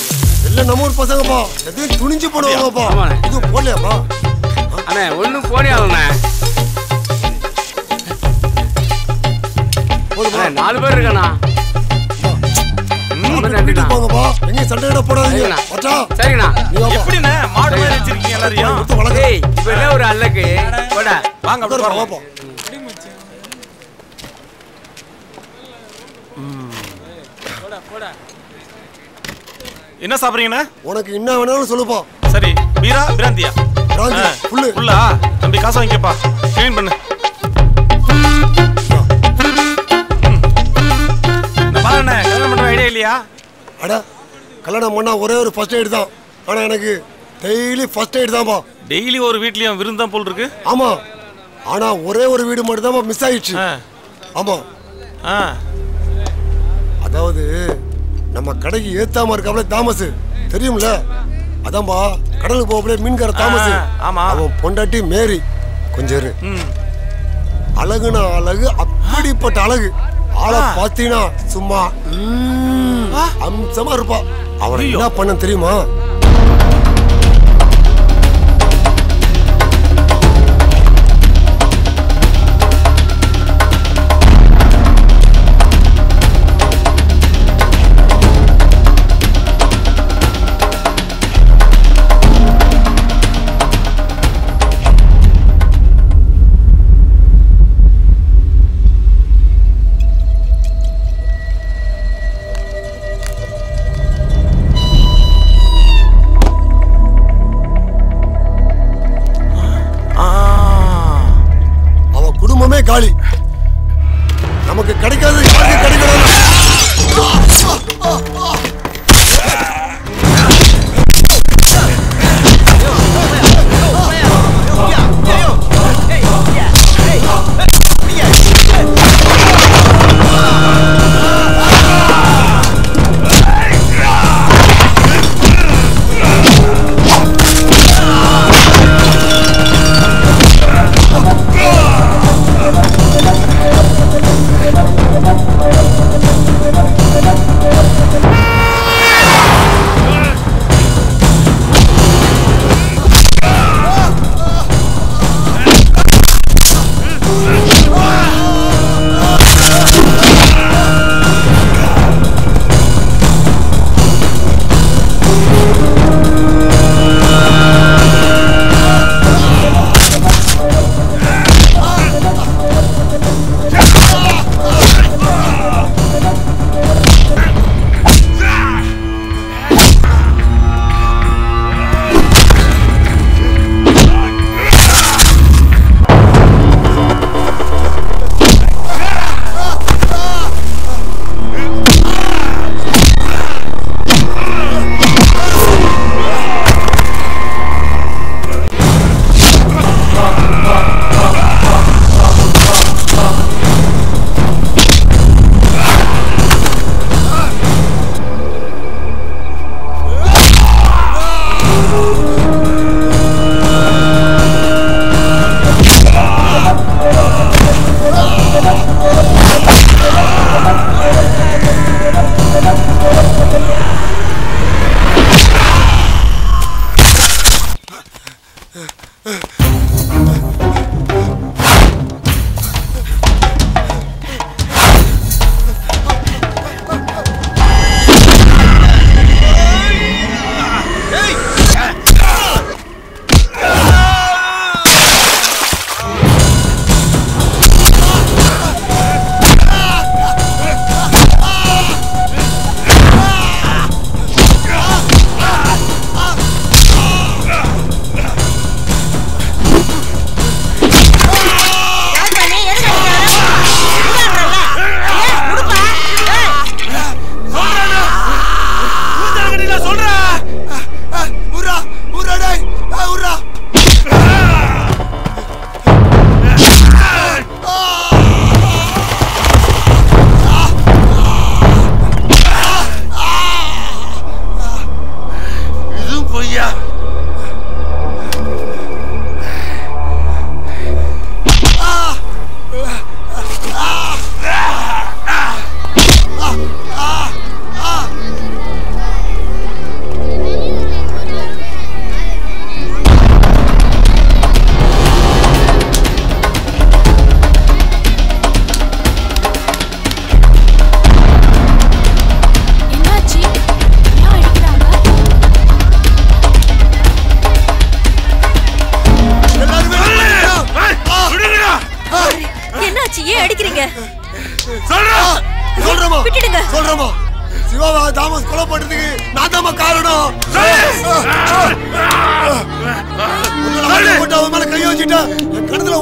எல்லாம் நம்ம ஊர் பசங்கப்பா, எதையும் துணிஞ்சு போடுவாங்கப்பா. இது போடலையாப்பா? அண்ணே ஒன்றும் போனியாண்ணே, நாலு பேர் இருக்கண்ணா. சரிங்கண்ணா, எப்படிண்ணே மாடு மாதிரி வச்சிருக்கீங்க எல்லாரையும்? இப்போ என்ன ஒரு அல்லக்கு போட வாங்க போகிறோம். என்ன சாப்பிட்றீங்கண்ணா? உனக்கு என்ன வேணாலும் சொல்லுப்பா. சரி, பீரா பிராந்தியா? தம்பி காசு வாங்கிக்கப்பா, கிளீன் பண்ணு. பாருண்ணே, கல்யாணம் பண்ணுற ஐடியா இல்லையா? அட கல்யாணம் பண்ணால் ஒரே ஒரு ஃபர்ஸ்ட் எய்டு தான். ஆனால் எனக்கு டெய்லி ஃபர்ஸ்ட் எய்டு தான்ப்பா. டெய்லி ஒரு வீட்லேயும் விருந்தான் போல் இருக்கு. ஆமாம், ஆனால் ஒரே ஒரு வீடு மட்டும் தான்ப்பா மிஸ் ஆயிடுச்சு. ஆமாம், அதாவது நம்ம கடைக்கு ஏற்றாமல் இருக்காப்புல தாமஸ் தெரியும்ல, அதான்பா கடலுக்கு போகப்படியே மீன்கார தாமஸ். அவன் பொண்டாட்டி மேரி கொஞ்சம் அழகுனா அழகு, அப்படிப்பட்ட அழகு. ஆளை பார்த்தீங்கன்னா சும்மா அம்சமா இருப்பா. அவன் என்ன பண்ண தெரியுமா? நமக்கு கிடைக்காது.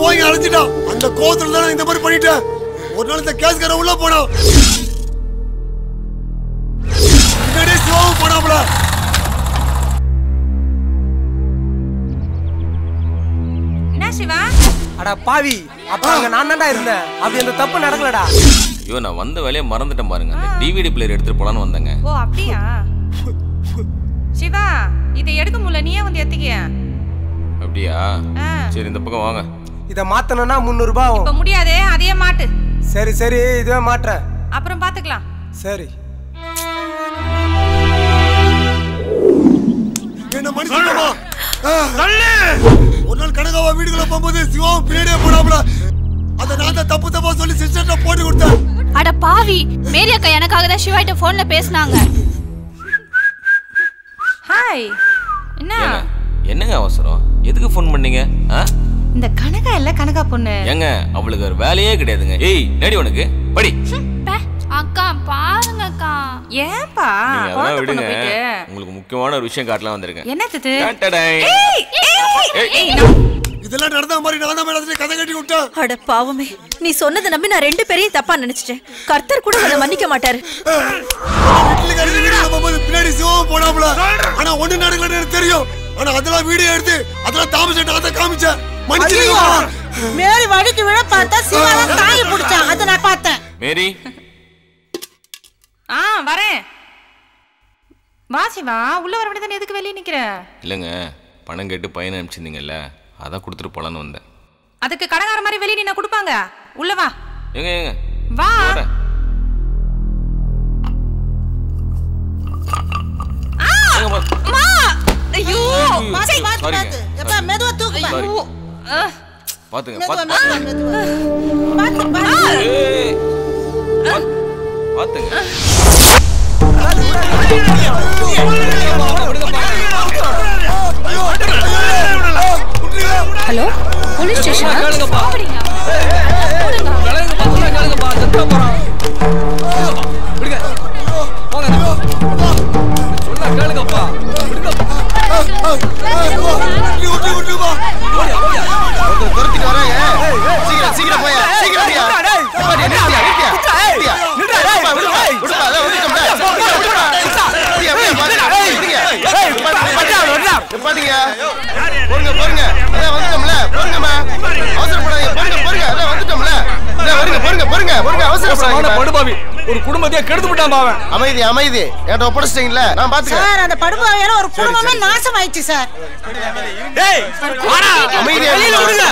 வாங்கி அழைச்சிட்டான். அந்த கோவத்துல தான் இந்த மாதிரி பண்ணிட்டேன். ஒரு நாள் இந்த கேஸ்கார உள்ள போனான். சிவாவும் போனாப்புல. என்ன சிவா? அடா பாவி, அப்ப அங்க நான் தான்டா இருந்தேன். அப்படி அந்த தப்பு நடக்கலடா. ஐயோ, நான் வந்த வேலையை மறந்துட்டேன் பாருங்க. அந்த டிவிடி பிளேயர் எடுத்துட்டு போலான்னு வந்தேங்க. ஓ அப்படியா? சிவா, இதை எடுக்க முடியல, நீயே வந்து எடுத்துக்கிய. அப்படியா? சரி, இந்த பக்கம் வாங்க. இத மாத்தணும்னா 300 ரூபாய் ஆகும். இப்ப முடியாதே, அதையே மாட்டு. சரி சரி, இதுவே மாட்றேன், அப்புறம் பாத்துக்கலாம். சரி. என்ன மனுஷனோ? தள்ளு. ஒரு நாள் கனகாவா வீடுக்குள்ள போகும்போது சிவா பேடே போடாப்ல. அத நான் தான் தப்பு தப்பா சொல்லி சிஸ்டர்ட்ட போட்டு கொடுத்தேன். அட பாவி, மேரி அக்கா எனக்காக தான் சிவாட்ட போன்ல பேசினாங்க. ஹாய், என்ன என்னங்க அவசரம்? எதுக்கு ஃபோன் பண்ணீங்க? இந்த கனகா இல்ல, கனகா பொண்ணு ஏங்க, அவளுக்கு ஒரு வேலையே கிடையாதுங்க. ஏய் நடி, உனக்கு படி. அக்கா பாருங்க அக்கா. ஏன்பா உங்களுக்கு முக்கியமான ஒரு விஷயம் காட்டலாம் வந்திருக்கேன். என்னது? ஏய், இதெல்லாம் நடந்த மாதிரி நான் தான் மேலத்துல கதை கட்டி விட்டேன். அட பாவமே, நீ சொன்னது நம்பி நான் ரெண்டு பேரையும் தப்பா நினைச்சிட்டேன். கர்த்தர் கூட என்ன மன்னிக்க மாட்டாரு. வீட்டுல கறிவிடு நம்ம பின்னாடி சிவா போனாப்ல. ஆனா ஒண்ணு நடக்கலன்னு தெரியும். ஆனா அதெல்லாம் வீடியோ எடுத்து அதெல்லாம் தாமசட்ட அத காமிச்ச மனுஷங்களா. மேரி வடிக்கு விழ பார்த்தா சிவால தாய் புடிச்சான். அத நான் பார்த்தேன். மேரி வரேன் வா. சிவா உள்ள வர வேண்டியது, எதுக்கு வெளிய நிக்கிற? இல்லங்க, பணம் கேட்டு பையன் அனுப்பிச்சிருந்தீங்கல்ல, அத கொடுத்துட்டு போலான்னு வந்தேன். அதுக்கு கடங்கார மாதிரி வெளிய நின்னா கொடுப்பாங்க? உள்ள வா. ஏங்க ஏங்க வா. அம்மா ஐயோ, பாத்து பாத்து எப்பா மெதுவா தூக்கு. பாத்துங்க பாத்து பாத்து பாத்துங்க. Hello police station. கேளுங்கப்பா கேளுங்கப்பா கேளுங்கப்பா செத்து போறோம். விடுங்க போங்க. கேளுங்கப்பா விடுங்கப்பா. நீ ஓடி ஓடி வா. ஓடி துரத்திட்டு வராங்க. சீக்கிரம் சீக்கிரம் போய் சீக்கிரம் போய். டேய் நில்டா நில்டா நில்டா. டேய் விடுடா விடுடா விடுடா. ஏய் ஏய் பாருங்க. ஏய் பச்சா விடுடா. பாத்தீங்க போங்க போங்க. அத வந்துட்டோம்ல போங்கமா. அவசரப்படாதீங்க போங்க போங்க. அத வந்துட்டோம்ல. அத வருங்க போங்க போங்க போங்க. அவசரப்படாதீங்க. படுபாவி ஒரு குடும்பத்தையே கெடுத்து விட்டான் பாவன். அமைதி அமைதி, ஏன்டா ஒப்படைச்சிட்டீங்கள? நான் பாத்துக்கிறேன் சார். அந்த படுபாவியால ஒரு குடும்பமே நாசம் ஆயிச்சு சார். டேய் வாடா. அமைதி அமைதி, நான் வந்துட்டேன்ல.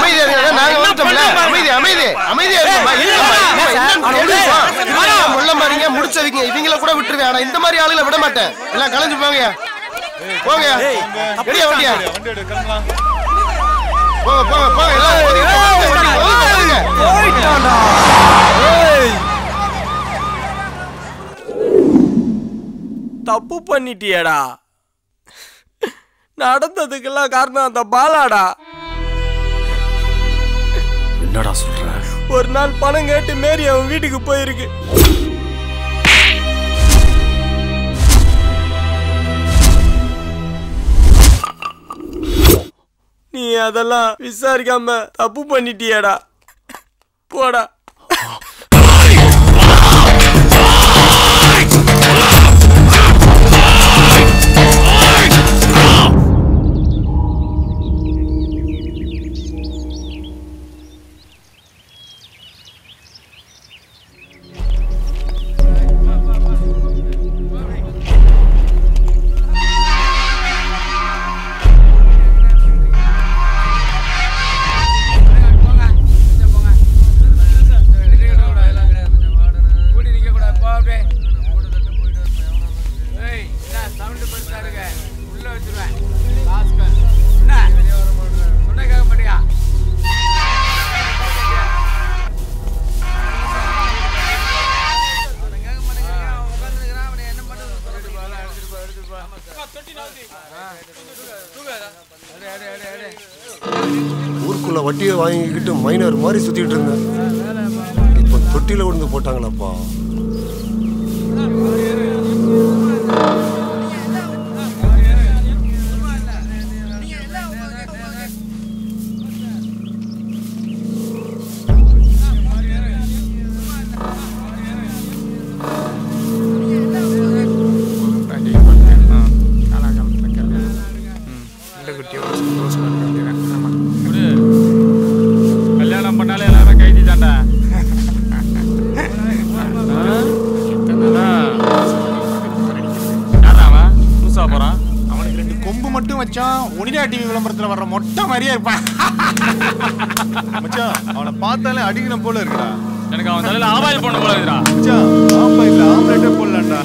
அமைதி அமைதி அமைதி. வாடா முள்ள மாறீங்க, முடிச்சவீங்க. இவங்கள கூட விட்டுருவேன், ஆனா இந்த மாதிரி ஆளுகளை விட மாட்டேன். எல்லாம் கலஞ்சு போங்கயா போங்கயா. எடியா வண்டியா போங்க போங்க போங்க. எல்லாம் போங்க போய்டாடா. ஏய் தப்பு பண்ணிட்டியடா. நடந்ததுக்கெல்லாம் காரணம் அந்த பாலாடா. என்னடா சொல்ற? ஒரு நாள் பணம் கேட்டு மேரி அவன் வீட்டுக்கு போயிருக்கு. நீ அதெல்லாம் விசாரிக்காம தப்பு பண்ணிட்டியடா. போடா. ஊருக்குள்ள வட்டியை வாங்கிக்கிட்டு மைனர் மாதிரி சுத்திட்டு இருந்தேன். இப்ப தொட்டில விழுந்து போட்டாங்களாப்பா. ரெண்டு குட்டியை வச்சு க்ளோஸ் பண்ண வேண்டியதான். ஆமாம், கல்யாணம் பண்ணாலே எல்லாரும் கைதி தாண்டா. புதுசாக போகிறான், அவனுக்கு ரெண்டு கொம்பு மட்டும் வச்சான். ஒனிடா டிவி விளம்பரத்தில் வர்ற மொட்டை மாதிரியே இருப்பான் மச்சான். அவனை பார்த்தாலே அடிக்கணும் போல இருக்குடா. எனக்கு அவன் தலையில ஆபாயில் போன போல இருக்குடா மச்சான். ஆபாயில் ஆம்லேட்டே போடலாம்டா.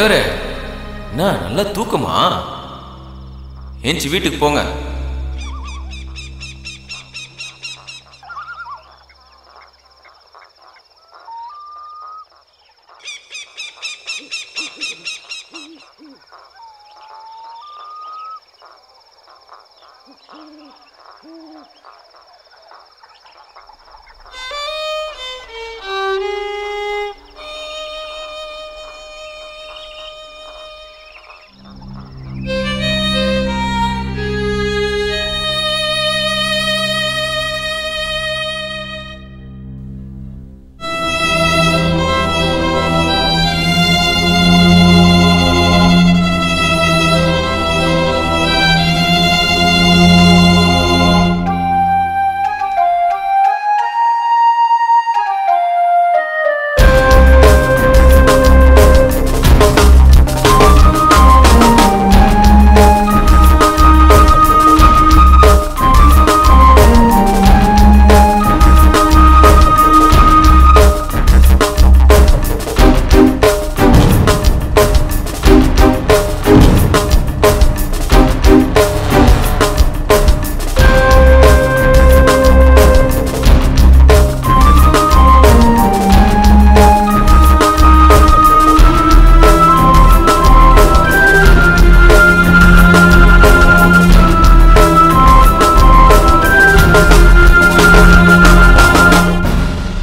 தலைவரே, என்ன நல்லா தூக்கமா? ஏஞ்சி வீட்டுக்கு போங்க.